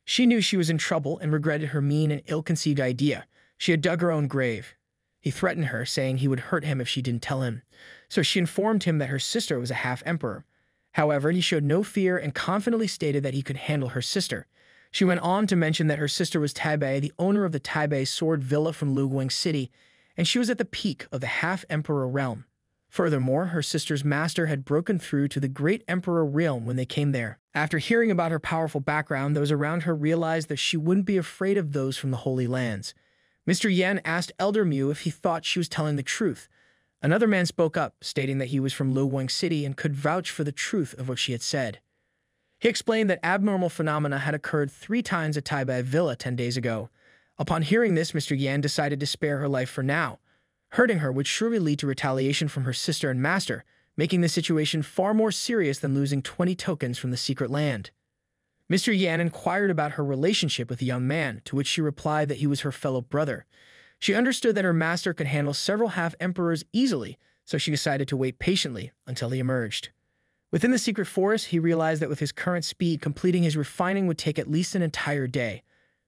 She knew she was in trouble and regretted her mean and ill-conceived idea. She had dug her own grave. He threatened her, saying he would hurt him if she didn't tell him, so she informed him that her sister was a half-emperor. However, he showed no fear and confidently stated that he could handle her sister. She went on to mention that her sister was Taibai, the owner of the Taibai Sword Villa from Luwing City, and she was at the peak of the half-emperor realm. Furthermore, her sister's master had broken through to the Great Emperor realm when they came there. After hearing about her powerful background, those around her realized that she wouldn't be afraid of those from the Holy Lands. Mister Yan asked Elder Mu if he thought she was telling the truth. Another man spoke up, stating that he was from Luwing City and could vouch for the truth of what she had said. He explained that abnormal phenomena had occurred three times at Taibai Villa ten days ago. Upon hearing this, Mister Yan decided to spare her life for now. Hurting her would surely lead to retaliation from her sister and master, making the situation far more serious than losing twenty tokens from the secret land. Mister Yan inquired about her relationship with the young man, to which she replied that he was her fellow brother. She understood that her master could handle several half-emperors easily, so she decided to wait patiently until he emerged. Within the secret forest, he realized that with his current speed, completing his refining would take at least an entire day.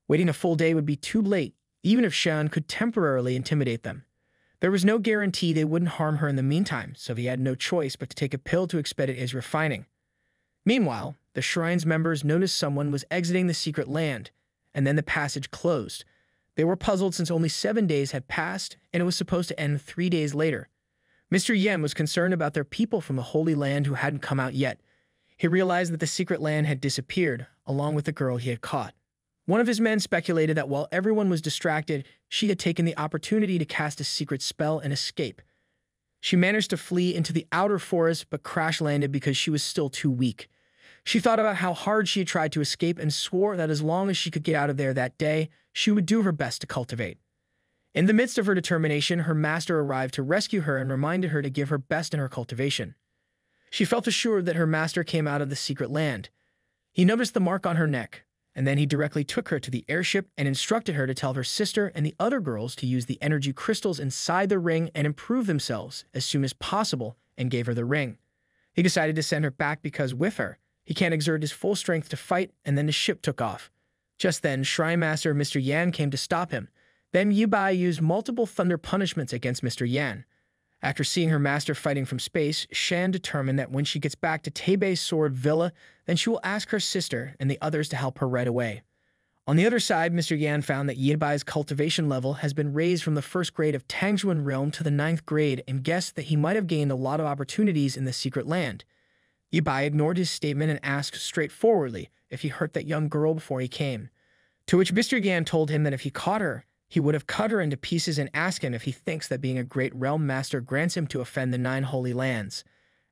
Waiting a full day would be too late, even if Shan could temporarily intimidate them. There was no guarantee they wouldn't harm her in the meantime, so he had no choice but to take a pill to expedite his refining. Meanwhile, the shrine's members noticed someone was exiting the secret land, and then the passage closed. They were puzzled since only seven days had passed, and it was supposed to end three days later. Mister Yan was concerned about their people from the Holy Land who hadn't come out yet. He realized that the secret land had disappeared, along with the girl he had caught. One of his men speculated that while everyone was distracted, she had taken the opportunity to cast a secret spell and escape. She managed to flee into the outer forest but crash-landed because she was still too weak. She thought about how hard she had tried to escape and swore that as long as she could get out of there that day, she would do her best to cultivate. In the midst of her determination, her master arrived to rescue her and reminded her to give her best in her cultivation. She felt assured that her master came out of the secret land. He noticed the mark on her neck, and then he directly took her to the airship and instructed her to tell her sister and the other girls to use the energy crystals inside the ring and improve themselves as soon as possible, and gave her the ring. He decided to send her back because with her, he can't exert his full strength to fight, and then the ship took off. Just then, Shrine Master Mister Yan came to stop him. Then Ye Bai used multiple thunder punishments against Mister Yan. After seeing her master fighting from space, Shan determined that when she gets back to Taibai Sword Villa, then she will ask her sister and the others to help her right away. On the other side, Mister Yan found that Ye Bai's cultivation level has been raised from the first grade of Tongzhuan realm to the ninth grade, and guessed that he might have gained a lot of opportunities in the secret land. Ye Bai ignored his statement and asked straightforwardly if he hurt that young girl before he came. To which Mister Yan told him that if he caught her, he would have cut her into pieces, and asked him if he thinks that being a great realm master grants him to offend the nine holy lands.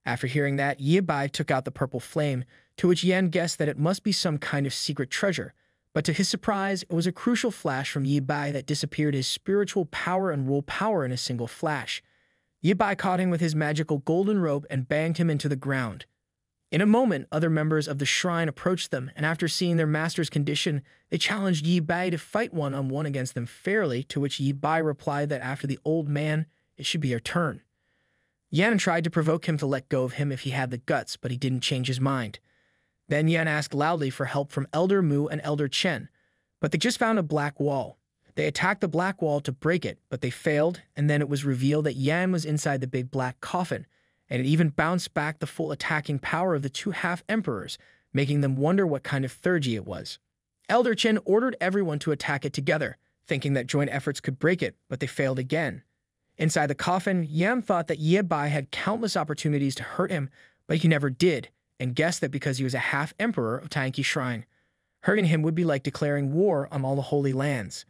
After hearing that, Ye Bai took out the purple flame, to which Yan guessed that it must be some kind of secret treasure, but to his surprise, it was a crucial flash from Ye Bai that disappeared his spiritual power and rule power in a single flash. Ye Bai caught him with his magical golden rope and banged him into the ground. In a moment, other members of the shrine approached them, and after seeing their master's condition, they challenged Ye Bai to fight one-on-one against them fairly, to which Ye Bai replied that after the old man, it should be her turn. Yan tried to provoke him to let go of him if he had the guts, but he didn't change his mind. Then Yan asked loudly for help from Elder Mu and Elder Chen, but they just found a black wall. They attacked the black wall to break it, but they failed, and then it was revealed that Yan was inside the big black coffin, and it even bounced back the full attacking power of the two half-emperors, making them wonder what kind of thurgy it was. Elder Chen ordered everyone to attack it together, thinking that joint efforts could break it, but they failed again. Inside the coffin, Yan thought that Ye Bai had countless opportunities to hurt him, but he never did, and guessed that because he was a half-emperor of Tanuki Shrine, hurting him would be like declaring war on all the holy lands.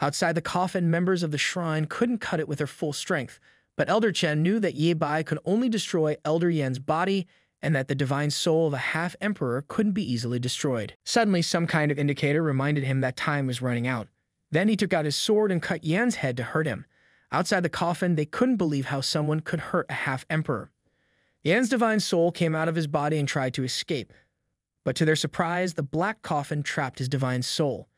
Outside the coffin, members of the shrine couldn't cut it with their full strength, but Elder Chen knew that Ye Bai could only destroy Elder Yan's body, and that the divine soul of a half-emperor couldn't be easily destroyed. Suddenly, some kind of indicator reminded him that time was running out. Then he took out his sword and cut Yan's head to hurt him. Outside the coffin, they couldn't believe how someone could hurt a half-emperor. Yan's divine soul came out of his body and tried to escape, but to their surprise, the black coffin trapped his divine soul.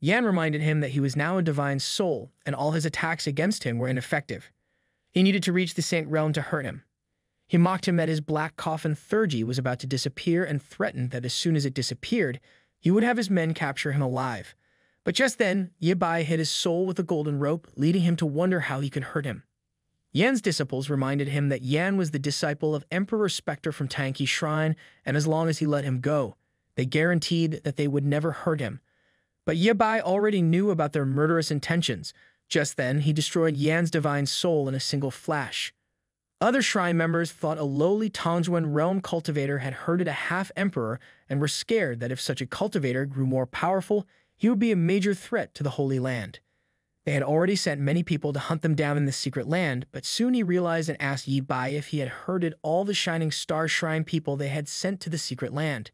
Yan reminded him that he was now a divine soul, and all his attacks against him were ineffective. He needed to reach the Saint Realm to hurt him. He mocked him that his black coffin thurgy was about to disappear, and threatened that as soon as it disappeared, he would have his men capture him alive. But just then, Ye Bai hit his soul with a golden rope, leading him to wonder how he could hurt him. Yan's disciples reminded him that Yan was the disciple of Emperor Spectre from Tanuki Shrine, and as long as he let him go, they guaranteed that they would never hurt him. But Ye Bai already knew about their murderous intentions. Just then, he destroyed Yan's divine soul in a single flash. Other shrine members thought a lowly Tongzhuan realm cultivator had herded a half-emperor and were scared that if such a cultivator grew more powerful, he would be a major threat to the Holy Land. They had already sent many people to hunt them down in the secret land, but soon he realized and asked Ye Bai if he had herded all the Shining Star Shrine people they had sent to the secret land.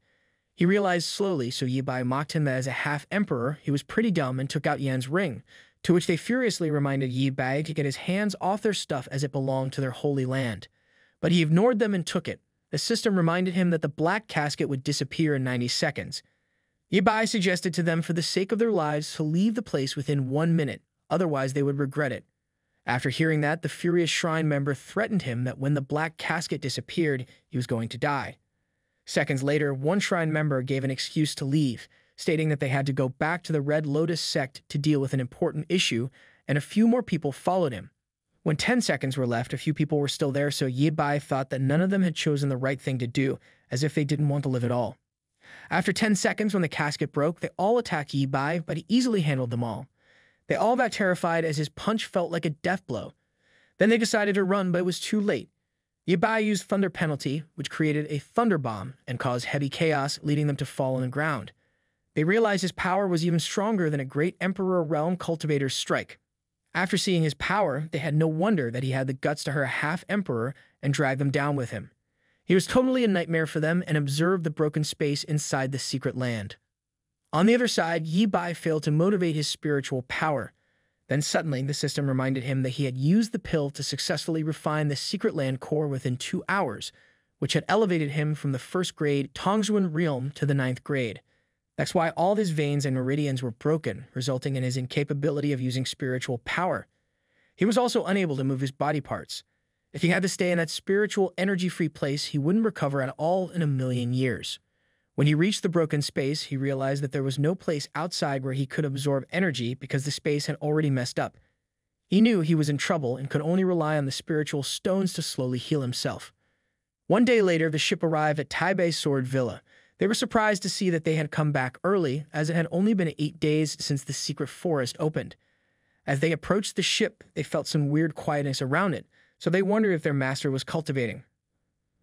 He realized slowly, so Ye Bai mocked him as a half-emperor. He was pretty dumb and took out Yan's ring, to which they furiously reminded Ye Bai to get his hands off their stuff as it belonged to their holy land. But he ignored them and took it. The system reminded him that the black casket would disappear in ninety seconds. Ye Bai suggested to them for the sake of their lives to leave the place within one minute, otherwise they would regret it. After hearing that, the furious shrine member threatened him that when the black casket disappeared, he was going to die. Seconds later, one shrine member gave an excuse to leave, stating that they had to go back to the Red Lotus sect to deal with an important issue, and a few more people followed him. When ten seconds were left, a few people were still there, so Ye Bai thought that none of them had chosen the right thing to do, as if they didn't want to live at all. After ten seconds, when the casket broke, they all attacked Ye Bai, but he easily handled them all. They all got terrified as his punch felt like a death blow. Then they decided to run, but it was too late. Ye Bai used Thunder Penalty, which created a thunder bomb and caused heavy chaos, leading them to fall on the ground. They realized his power was even stronger than a great Emperor Realm Cultivator's strike. After seeing his power, they had no wonder that he had the guts to hurt a half-emperor and drag them down with him. He was totally a nightmare for them and observed the broken space inside the secret land. On the other side, Ye Bai failed to motivate his spiritual power. Then suddenly, the system reminded him that he had used the pill to successfully refine the secret land core within two hours, which had elevated him from the first grade Tongzhuan realm to the ninth grade. That's why all his veins and meridians were broken, resulting in his incapability of using spiritual power. He was also unable to move his body parts. If he had to stay in that spiritual energy-free place, he wouldn't recover at all in a million years. When he reached the broken space, he realized that there was no place outside where he could absorb energy because the space had already messed up. He knew he was in trouble and could only rely on the spiritual stones to slowly heal himself. One day later, the ship arrived at Taibai Sword Villa. They were surprised to see that they had come back early, as it had only been eight days since the secret forest opened. As they approached the ship, they felt some weird quietness around it, so they wondered if their master was cultivating.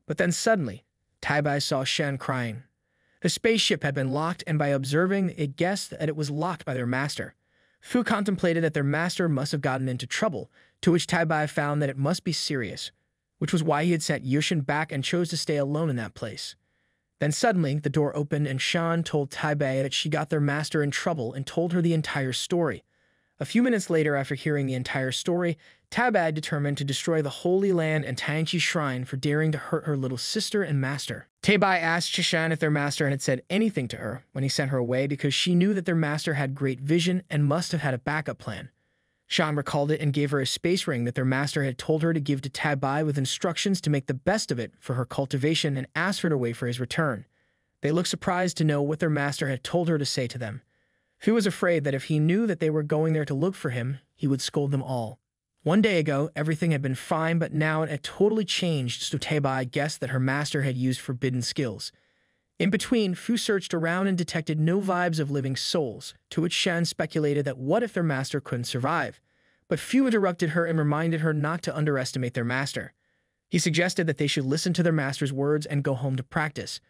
But then suddenly, Taibai saw Shan crying. The spaceship had been locked, and by observing, it guessed that it was locked by their master. Fu contemplated that their master must have gotten into trouble, to which Taibai found that it must be serious, which was why he had sent Yushin back and chose to stay alone in that place. Then suddenly, the door opened and Shan told Taibai that she got their master in trouble and told her the entire story. A few minutes later, after hearing the entire story, Taibai determined to destroy the Holy Land and Taichi Shrine for daring to hurt her little sister and master. Taibai asked Shan if their master had said anything to her when he sent her away because she knew that their master had great vision and must have had a backup plan. Shan recalled it and gave her a space ring that their master had told her to give to Taibai with instructions to make the best of it for her cultivation and asked her to wait for his return. They looked surprised to know what their master had told her to say to them. Fu was afraid that if he knew that they were going there to look for him, he would scold them all. One day ago, everything had been fine, but now it had totally changed, so Taibai guessed that her master had used forbidden skills. In between, Fu searched around and detected no vibes of living souls, to which Shan speculated that what if their master couldn't survive? But Fu interrupted her and reminded her not to underestimate their master. He suggested that they should listen to their master's words and go home to practice.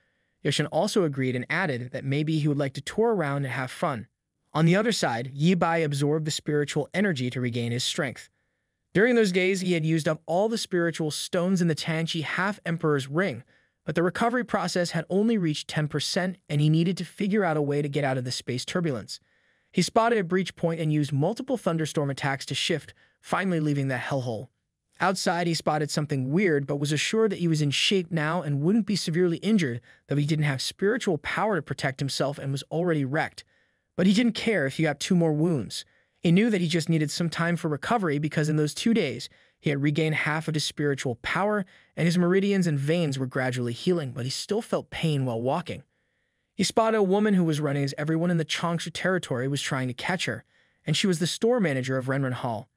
Yushin also agreed and added that maybe he would like to tour around and have fun. On the other side, Ye Bai absorbed the spiritual energy to regain his strength. During those days, he had used up all the spiritual stones in the Tanchi half-emperor's ring, but the recovery process had only reached ten percent, and he needed to figure out a way to get out of the space turbulence. He spotted a breach point and used multiple thunderstorm attacks to shift, finally leaving that hellhole. Outside, he spotted something weird, but was assured that he was in shape now and wouldn't be severely injured, though he didn't have spiritual power to protect himself and was already wrecked. But he didn't care if he got two more wounds. He knew that he just needed some time for recovery because in those two days, he had regained half of his spiritual power, and his meridians and veins were gradually healing, but he still felt pain while walking. He spotted a woman who was running as everyone in the Changsha territory was trying to catch her, and she was the store manager of Renren Hall.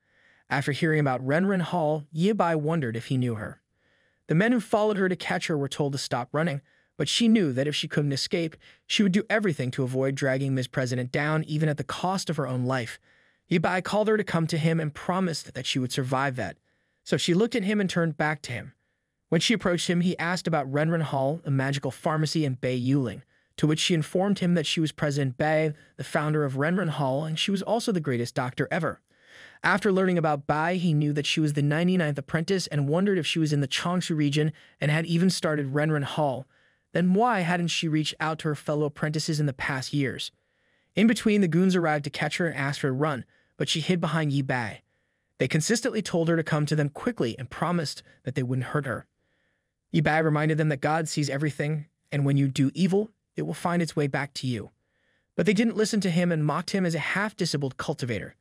After hearing about Renren Hall, Ye Bai wondered if he knew her. The men who followed her to catch her were told to stop running, but she knew that if she couldn't escape, she would do everything to avoid dragging Miz President down, even at the cost of her own life. Ye Bai called her to come to him and promised that she would survive that. so she looked at him and turned back to him. When she approached him, he asked about Renren Hall, a magical pharmacy in Bei Yuling, to which she informed him that she was President Bai, the founder of Renren Hall, and she was also the greatest doctor ever. After learning about Bai, he knew that she was the ninety-ninth apprentice and wondered if she was in the Changshu region and had even started Renren Hall. Then why hadn't she reached out to her fellow apprentices in the past years? In between, the goons arrived to catch her and asked her to run, but she hid behind Ye Bai. They consistently told her to come to them quickly and promised that they wouldn't hurt her. Ye Bai reminded them that God sees everything, and when you do evil, it will find its way back to you. But they didn't listen to him and mocked him as a half-disabled cultivator.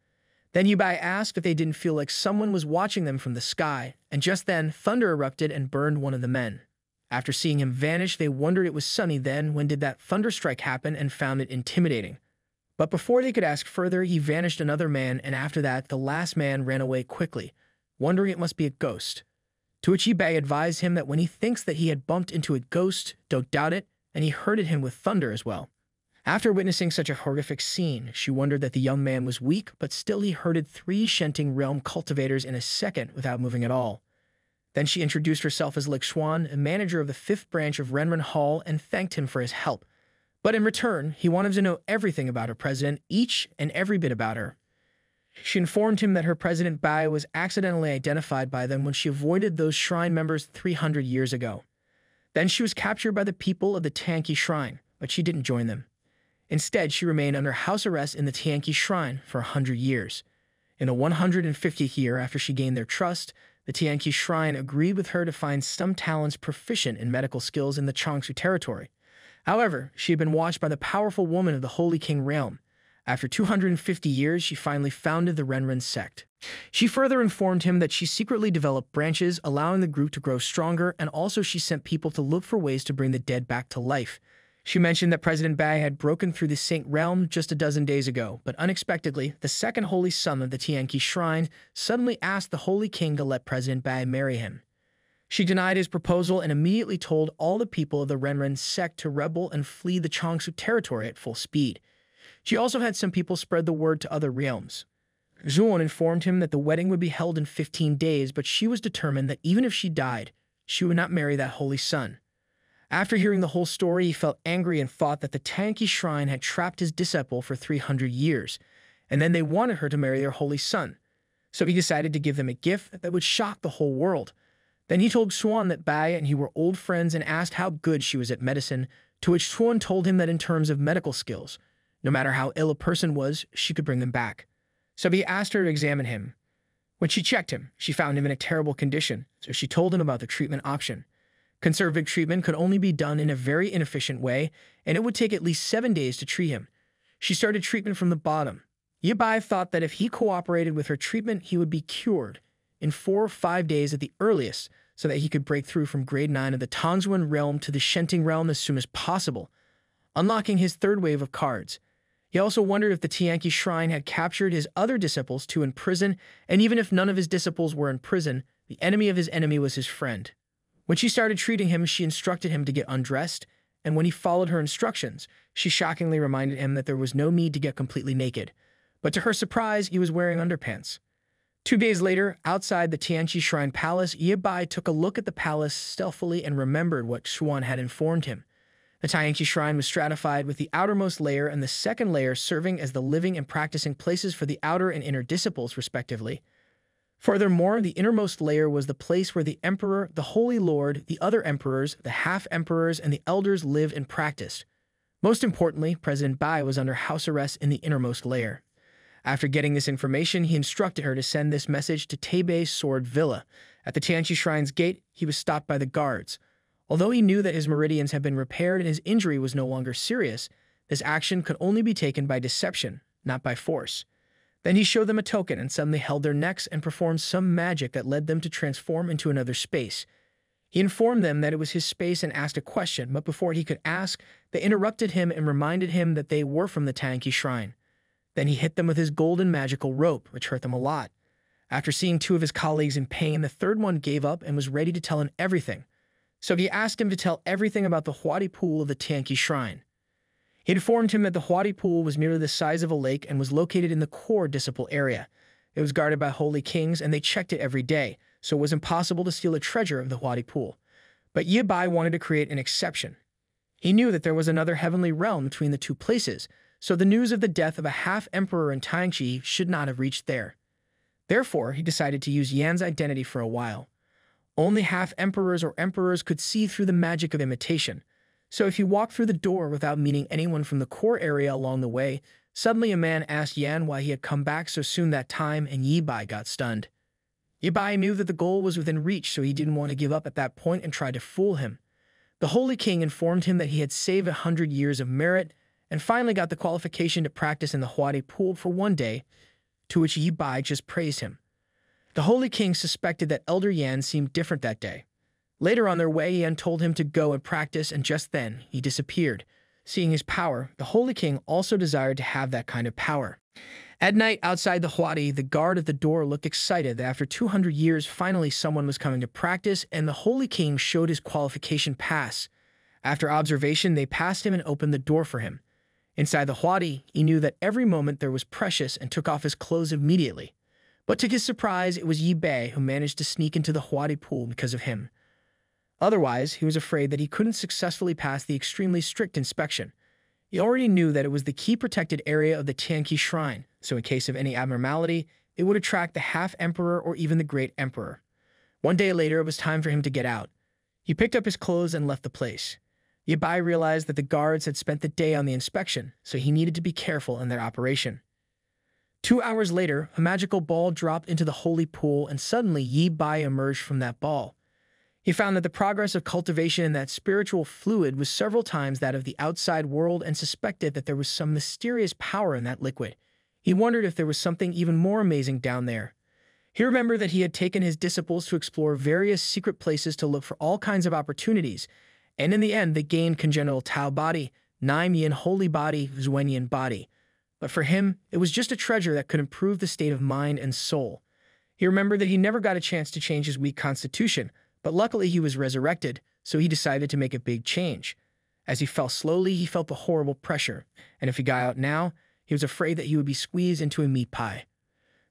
Then Ye Bai asked if they didn't feel like someone was watching them from the sky, and just then, thunder erupted and burned one of the men. After seeing him vanish, they wondered it was sunny then when did that thunderstrike happen and found it intimidating. But before they could ask further, he vanished another man, and after that, the last man ran away quickly, wondering it must be a ghost. To which Ye Bai advised him that when he thinks that he had bumped into a ghost, don't doubt it, and he herded him with thunder as well. After witnessing such a horrific scene, she wondered that the young man was weak, but still he herded three Shenting Realm cultivators in a second without moving at all. Then she introduced herself as Li Xuan, a manager of the fifth branch of Renren Hall, and thanked him for his help. But in return, he wanted to know everything about her president, each and every bit about her. She informed him that her President Bai was accidentally identified by them when she avoided those shrine members three hundred years ago. Then she was captured by the people of the Tanuki Shrine, but she didn't join them. Instead, she remained under house arrest in the Tanuki Shrine for one hundred years. In the one hundred fiftieth year after she gained their trust, the Tanuki Shrine agreed with her to find some talents proficient in medical skills in the Changshu territory. However, she had been watched by the powerful woman of the Holy King realm. After two hundred fifty years, she finally founded the Renren sect. She further informed him that she secretly developed branches, allowing the group to grow stronger, and also she sent people to look for ways to bring the dead back to life. She mentioned that President Bai had broken through the Saint Realm just a dozen days ago, but unexpectedly, the second holy son of the Tanuki Shrine suddenly asked the Holy King to let President Bai marry him. She denied his proposal and immediately told all the people of the Renren sect to rebel and flee the Changshu territory at full speed. She also had some people spread the word to other realms. Zhuan informed him that the wedding would be held in fifteen days, but she was determined that even if she died, she would not marry that holy son. After hearing the whole story, he felt angry and thought that the Tanuki Shrine had trapped his disciple for three hundred years, and then they wanted her to marry their holy son. So he decided to give them a gift that would shock the whole world. Then he told Xuan that Bai and he were old friends and asked how good she was at medicine, to which Xuan told him that in terms of medical skills, no matter how ill a person was, she could bring them back. So he asked her to examine him. When she checked him, she found him in a terrible condition, so she told him about the treatment option. Conservative treatment could only be done in a very inefficient way, and it would take at least seven days to treat him. She started treatment from the bottom. Ye Bai thought that if he cooperated with her treatment, he would be cured in four or five days at the earliest, so that he could break through from grade nine of the Tongzhuan realm to the Shenting realm as soon as possible, unlocking his third wave of cards. He also wondered if the Tanuki Shrine had captured his other disciples to imprison, and even if none of his disciples were in prison, the enemy of his enemy was his friend. When she started treating him, she instructed him to get undressed, and when he followed her instructions, she shockingly reminded him that there was no need to get completely naked. But to her surprise, he was wearing underpants. Two days later, outside the Tanuki Shrine Palace, Ye Bai took a look at the palace stealthily and remembered what Xuan had informed him. The Tanuki Shrine was stratified with the outermost layer and the second layer serving as the living and practicing places for the outer and inner disciples, respectively. Furthermore, the innermost layer was the place where the Emperor, the Holy Lord, the other Emperors, the half-emperors, and the elders lived and practiced. Most importantly, President Bai was under house arrest in the innermost layer. After getting this information, he instructed her to send this message to Taibai Sword Villa. At the Tanuki Shrine's gate, he was stopped by the guards. Although he knew that his meridians had been repaired and his injury was no longer serious, this action could only be taken by deception, not by force. Then he showed them a token and suddenly held their necks and performed some magic that led them to transform into another space. He informed them that it was his space and asked a question, but before he could ask, they interrupted him and reminded him that they were from the Tanuki Shrine. Then he hit them with his golden magical rope, which hurt them a lot. After seeing two of his colleagues in pain, the third one gave up and was ready to tell him everything. So he asked him to tell everything about the Huadi Pool of the Tanuki Shrine. He informed him that the Huadi Pool was merely the size of a lake and was located in the core disciple area. It was guarded by holy kings, and they checked it every day, so it was impossible to steal the treasure of the Huadi Pool. But Ye Bai wanted to create an exception. He knew that there was another heavenly realm between the two places, so the news of the death of a half-emperor in Tangxi should not have reached there. Therefore, he decided to use Yan's identity for a while. Only half-emperors or emperors could see through the magic of imitation, so if he walked through the door without meeting anyone from the core area along the way, suddenly a man asked Yan why he had come back so soon that time, and Ye Bai got stunned. Ye Bai knew that the goal was within reach, so he didn't want to give up at that point and tried to fool him. The Holy King informed him that he had saved a hundred years of merit and finally got the qualification to practice in the Huadi Pool for one day, to which Ye Bai just praised him. The Holy King suspected that Elder Yan seemed different that day. Later on their way, Yan told him to go and practice, and just then, he disappeared. Seeing his power, the Holy King also desired to have that kind of power. At night, outside the Huadi, the guard at the door looked excited that after two hundred years, finally someone was coming to practice, and the Holy King showed his qualification pass. After observation, they passed him and opened the door for him. Inside the Huadi, he knew that every moment there was precious and took off his clothes immediately. But to his surprise, it was Ye Bai who managed to sneak into the Huadi Pool because of him. Otherwise, he was afraid that he couldn't successfully pass the extremely strict inspection. He already knew that it was the key protected area of the Tanuki Shrine, so in case of any abnormality, it would attract the half-emperor or even the great emperor. One day later, it was time for him to get out. He picked up his clothes and left the place. Ye Bai realized that the guards had spent the day on the inspection, so he needed to be careful in their operation. Two hours later, a magical ball dropped into the holy pool, and suddenly Ye Bai emerged from that ball. He found that the progress of cultivation in that spiritual fluid was several times that of the outside world, and suspected that there was some mysterious power in that liquid. He wondered if there was something even more amazing down there. He remembered that he had taken his disciples to explore various secret places to look for all kinds of opportunities, and in the end they gained congenital Tao body, Naim Yin holy body, Zuen Yin body. But for him, it was just a treasure that could improve the state of mind and soul. He remembered that he never got a chance to change his weak constitution, but luckily he was resurrected, so he decided to make a big change. As he fell slowly, he felt the horrible pressure, and if he got out now, he was afraid that he would be squeezed into a meat pie.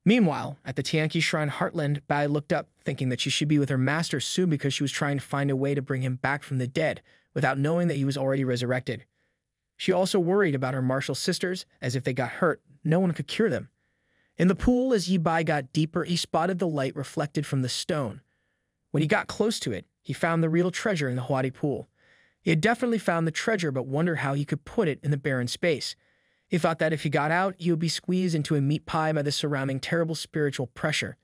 Meanwhile, at the Tanuki Shrine Heartland, Bai looked up, thinking that she should be with her master soon because she was trying to find a way to bring him back from the dead, without knowing that he was already resurrected. She also worried about her martial sisters, as if they got hurt, no one could cure them. In the pool, as Ye Bai got deeper, he spotted the light reflected from the stone. When he got close to it, he found the real treasure in the Huadi Pool. He had definitely found the treasure, but wondered how he could put it in the barren space. He thought that if he got out, he would be squeezed into a meat pie by the surrounding terrible spiritual pressure.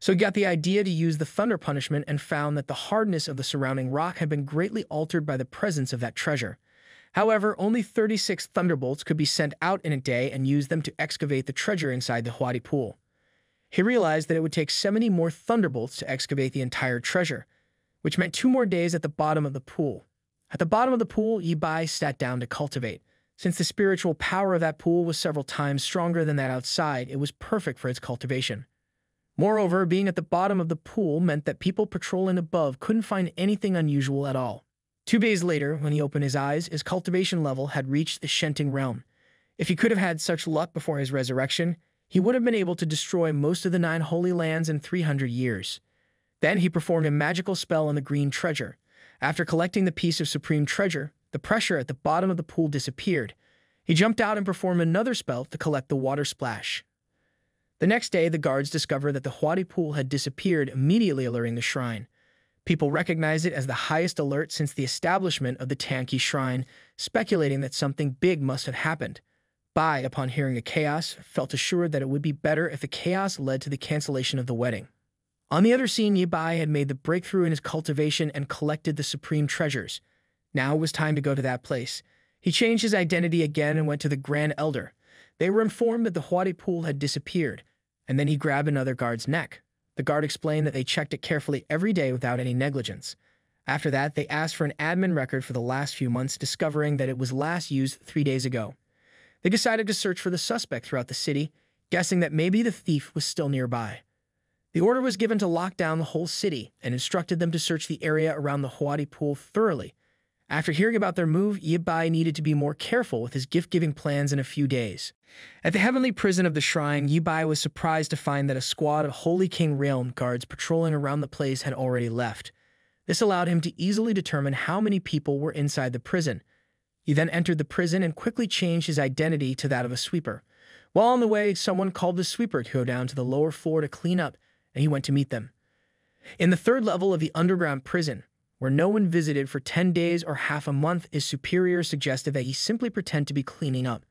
So he got the idea to use the thunder punishment, and found that the hardness of the surrounding rock had been greatly altered by the presence of that treasure. However, only thirty-six thunderbolts could be sent out in a day, and used them to excavate the treasure inside the Huadi Pool. He realized that it would take seventy more thunderbolts to excavate the entire treasure, which meant two more days at the bottom of the pool. At the bottom of the pool, Ye Bai sat down to cultivate. Since the spiritual power of that pool was several times stronger than that outside, it was perfect for its cultivation. Moreover, being at the bottom of the pool meant that people patrolling above couldn't find anything unusual at all. Two days later, when he opened his eyes, his cultivation level had reached the Shenting Realm. If he could have had such luck before his resurrection, he would have been able to destroy most of the nine holy lands in three hundred years. Then he performed a magical spell on the green treasure. After collecting the piece of supreme treasure, the pressure at the bottom of the pool disappeared. He jumped out and performed another spell to collect the water splash. The next day, the guards discovered that the Huadi Pool had disappeared, immediately alerting the shrine. People recognized it as the highest alert since the establishment of the Tanuki Shrine, speculating that something big must have happened. Bai, upon hearing the chaos, felt assured that it would be better if the chaos led to the cancellation of the wedding. On the other scene, Ye Bai had made the breakthrough in his cultivation and collected the supreme treasures. Now it was time to go to that place. He changed his identity again and went to the Grand Elder. They were informed that the Huadi Pool had disappeared, and then he grabbed another guard's neck. The guard explained that they checked it carefully every day without any negligence. After that, they asked for an admin record for the last few months, discovering that it was last used three days ago. They decided to search for the suspect throughout the city, guessing that maybe the thief was still nearby. The order was given to lock down the whole city and instructed them to search the area around the Huadi Pool thoroughly. After hearing about their move, Ye Bai needed to be more careful with his gift-giving plans in a few days. At the heavenly prison of the shrine, Ye Bai was surprised to find that a squad of Holy King realm guards patrolling around the place had already left. This allowed him to easily determine how many people were inside the prison. He then entered the prison and quickly changed his identity to that of a sweeper. While on the way, someone called the sweeper to go down to the lower floor to clean up, and he went to meet them. In the third level of the underground prison, where no one visited for ten days or half a month, his superior suggested that he simply pretend to be cleaning up.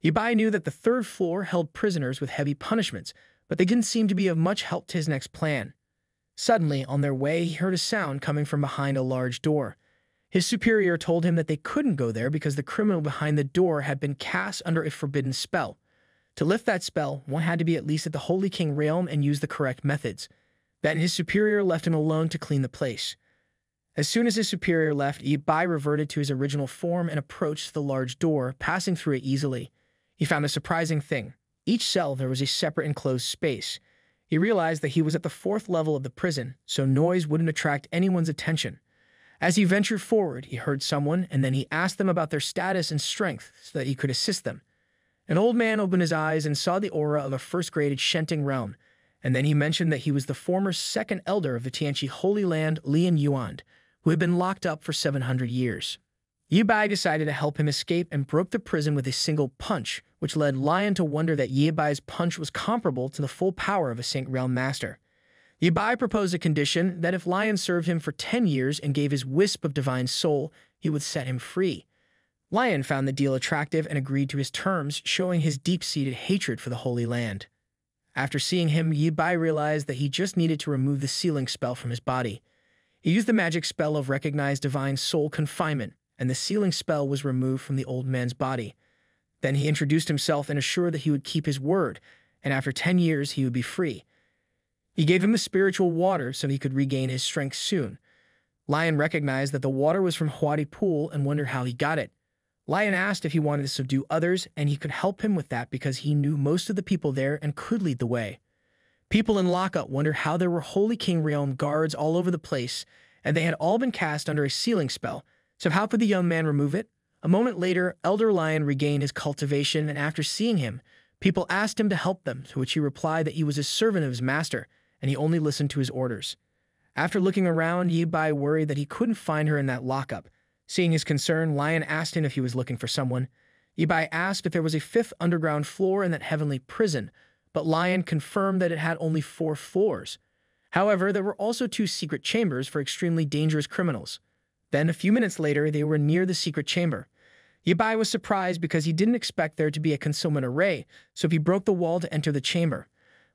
Ye Bai knew that the third floor held prisoners with heavy punishments, but they didn't seem to be of much help to his next plan. Suddenly, on their way, he heard a sound coming from behind a large door. His superior told him that they couldn't go there because the criminal behind the door had been cast under a forbidden spell. To lift that spell, one had to be at least at the Holy King realm and use the correct methods. Then his superior left him alone to clean the place. As soon as his superior left, Ye Bai reverted to his original form and approached the large door, passing through it easily. He found a surprising thing. Each cell there was a separate enclosed space. He realized that he was at the fourth level of the prison, so noise wouldn't attract anyone's attention. As he ventured forward, he heard someone, and then he asked them about their status and strength so that he could assist them. An old man opened his eyes and saw the aura of a first-graded Shenting realm, and then he mentioned that he was the former second elder of the Tianchi Holy Land, Li Yunyuan, who had been locked up for seven hundred years. Ye Bai decided to help him escape and broke the prison with a single punch, which led Lion to wonder that Ye Bai's punch was comparable to the full power of a Saint Realm Master. Ye Bai proposed a condition that if Lion served him for ten years and gave his wisp of divine soul, he would set him free. Lion found the deal attractive and agreed to his terms, showing his deep-seated hatred for the Holy Land. After seeing him, Ye Bai realized that he just needed to remove the sealing spell from his body. He used the magic spell of recognized divine soul confinement, and the sealing spell was removed from the old man's body. Then he introduced himself and assured that he would keep his word, and after ten years he would be free. He gave him the spiritual water so he could regain his strength soon. Lion recognized that the water was from Huadi Pool and wondered how he got it. Lion asked if he wanted to subdue others, and he could help him with that because he knew most of the people there and could lead the way. People in lockup wondered how there were Holy King Realm guards all over the place, and they had all been cast under a sealing spell, so how could the young man remove it? A moment later, Elder Lion regained his cultivation, and after seeing him, people asked him to help them, to which he replied that he was a servant of his master, and he only listened to his orders. After looking around, Ye Bai worried that he couldn't find her in that lockup. Seeing his concern, Lion asked him if he was looking for someone. Ye Bai asked if there was a fifth underground floor in that heavenly prison, but Lion confirmed that it had only four floors. However, there were also two secret chambers for extremely dangerous criminals. Then, a few minutes later, they were near the secret chamber. Ye Bai was surprised because he didn't expect there to be a concealment array, so he broke the wall to enter the chamber.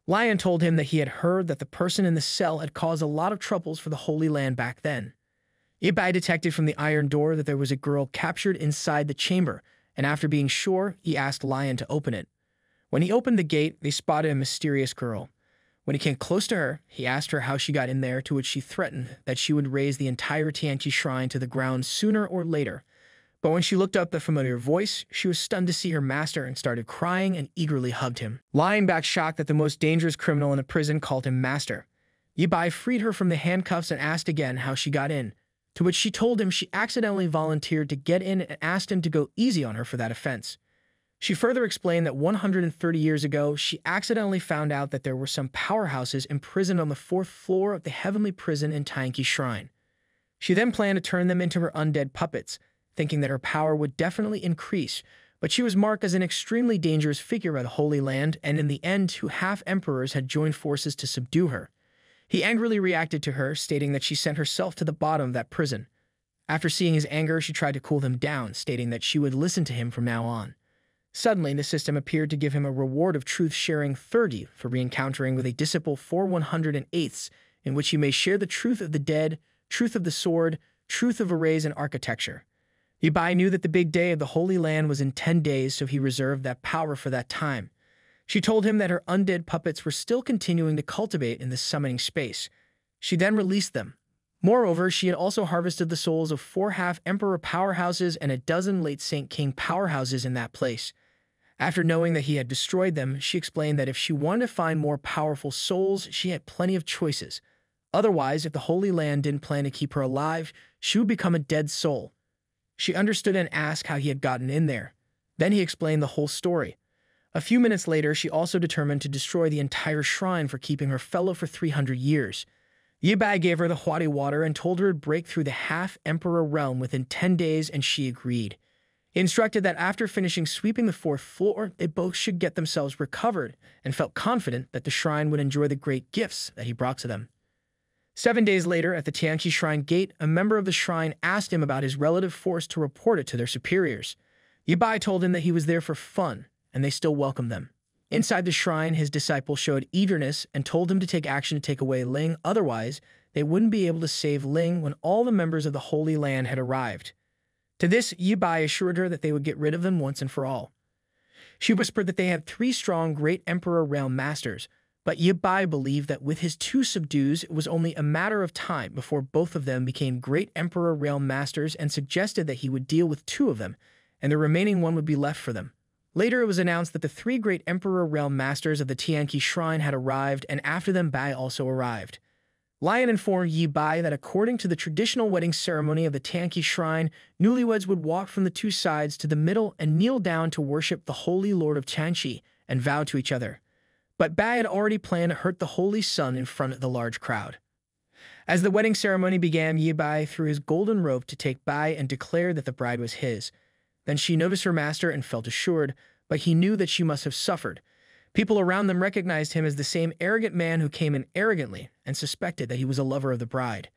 Lion told him that he had heard that the person in the cell had caused a lot of troubles for the Holy Land back then. Ye Bai detected from the iron door that there was a girl captured inside the chamber, and after being sure, he asked Lion to open it. When he opened the gate, they spotted a mysterious girl. When he came close to her, he asked her how she got in there, to which she threatened that she would raise the entire Tianchi Shrine to the ground sooner or later. But when she looked up the familiar voice, she was stunned to see her master and started crying and eagerly hugged him. Lying back shocked that the most dangerous criminal in the prison called him master. Ye Bai freed her from the handcuffs and asked again how she got in, to which she told him she accidentally volunteered to get in and asked him to go easy on her for that offense. She further explained that one hundred thirty years ago, she accidentally found out that there were some powerhouses imprisoned on the fourth floor of the heavenly prison in Tianqi Shrine. She then planned to turn them into her undead puppets, thinking that her power would definitely increase, but she was marked as an extremely dangerous figure at the Holy Land, and in the end, two half-emperors had joined forces to subdue her. He angrily reacted to her, stating that she sent herself to the bottom of that prison. After seeing his anger, she tried to cool them down, stating that she would listen to him from now on. Suddenly, the system appeared to give him a reward of truth-sharing thirty for re-encountering with a disciple four one hundred eighths, in which he may share the truth of the dead, truth of the sword, truth of arrays and architecture. Ye Bai knew that the big day of the Holy Land was in ten days, so he reserved that power for that time. She told him that her undead puppets were still continuing to cultivate in this summoning space. She then released them. Moreover, she had also harvested the souls of four half-emperor powerhouses and a dozen late Saint King powerhouses in that place. After knowing that he had destroyed them, she explained that if she wanted to find more powerful souls, she had plenty of choices. Otherwise, if the Holy Land didn't plan to keep her alive, she would become a dead soul. She understood and asked how he had gotten in there. Then he explained the whole story. A few minutes later, she also determined to destroy the entire shrine for keeping her fellow for three hundred years. Ye Bai gave her the Huadi water and told her to break through the half-emperor realm within ten days, and she agreed. He instructed that after finishing sweeping the fourth floor, they both should get themselves recovered, and felt confident that the shrine would enjoy the great gifts that he brought to them. Seven days later, at the Tianqi Shrine Gate, a member of the shrine asked him about his relative force to report it to their superiors. Ye Bai told him that he was there for fun, and they still welcomed them. Inside the shrine, his disciple showed eagerness and told him to take action to take away Ling, otherwise they wouldn't be able to save Ling when all the members of the Holy Land had arrived. To this, Ye Bai assured her that they would get rid of them once and for all. She whispered that they had three strong Great Emperor Realm Masters, but Ye Bai believed that with his two subdues, it was only a matter of time before both of them became Great Emperor Realm Masters, and suggested that he would deal with two of them, and the remaining one would be left for them. Later, it was announced that the three Great Emperor Realm Masters of the Tianqi Shrine had arrived, and after them Bai also arrived. Lion informed Ye Bai that according to the traditional wedding ceremony of the Tianqi Shrine, newlyweds would walk from the two sides to the middle and kneel down to worship the Holy Lord of Tianqi and vow to each other. But Bai had already planned to hurt the holy sun in front of the large crowd. As the wedding ceremony began, Ye Bai threw his golden robe to take Bai and declared that the bride was his. Then she noticed her master and felt assured, but he knew that she must have suffered. People around them recognized him as the same arrogant man who came in arrogantly and suspected that he was a lover of the bride.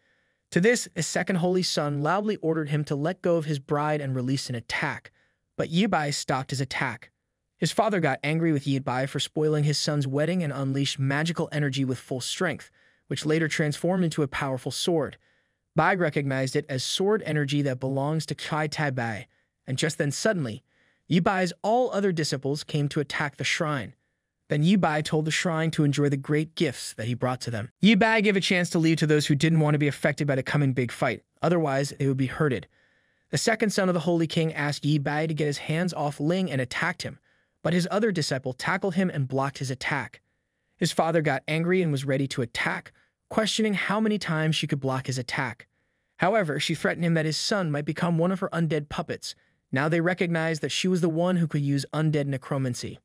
To this, his second holy son loudly ordered him to let go of his bride and release an attack, but Ye Bai stopped his attack. His father got angry with Ye Bai for spoiling his son's wedding and unleashed magical energy with full strength, which later transformed into a powerful sword. Bai recognized it as sword energy that belongs to Kai Taibai, and just then suddenly, Ye Bai's all other disciples came to attack the shrine. Then Ye Bai told the shrine to enjoy the great gifts that he brought to them. Ye Bai gave a chance to leave to those who didn't want to be affected by the coming big fight, otherwise they would be hurted. The second son of the Holy King asked Ye Bai to get his hands off Ling and attacked him, but his other disciple tackled him and blocked his attack. His father got angry and was ready to attack, questioning how many times she could block his attack. However, she threatened him that his son might become one of her undead puppets. Now they recognized that she was the one who could use undead necromancy.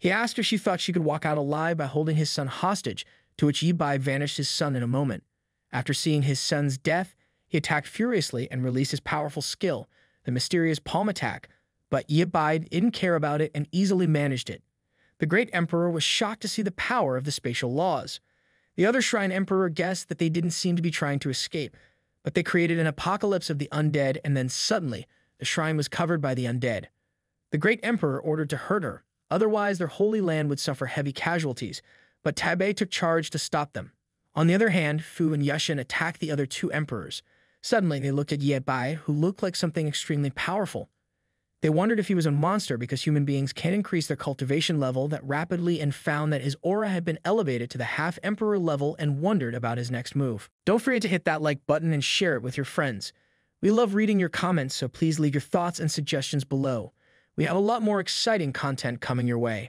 He asked if she thought she could walk out alive by holding his son hostage, to which Ye Bai vanished his son in a moment. After seeing his son's death, he attacked furiously and released his powerful skill, the mysterious palm attack, but Ye Bai didn't care about it and easily managed it. The Great Emperor was shocked to see the power of the spatial laws. The other Shrine Emperor guessed that they didn't seem to be trying to escape, but they created an apocalypse of the undead, and then suddenly, the shrine was covered by the undead. The Great Emperor ordered to hurt her, otherwise their holy land would suffer heavy casualties, but Taibai took charge to stop them. On the other hand, Fu and Yushin attacked the other two emperors. Suddenly they looked at Ye Bai, who looked like something extremely powerful. They wondered if he was a monster because human beings can increase their cultivation level that rapidly, and found that his aura had been elevated to the half-emperor level, and wondered about his next move. Don't forget to hit that like button and share it with your friends. We love reading your comments, so please leave your thoughts and suggestions below. We have a lot more exciting content coming your way.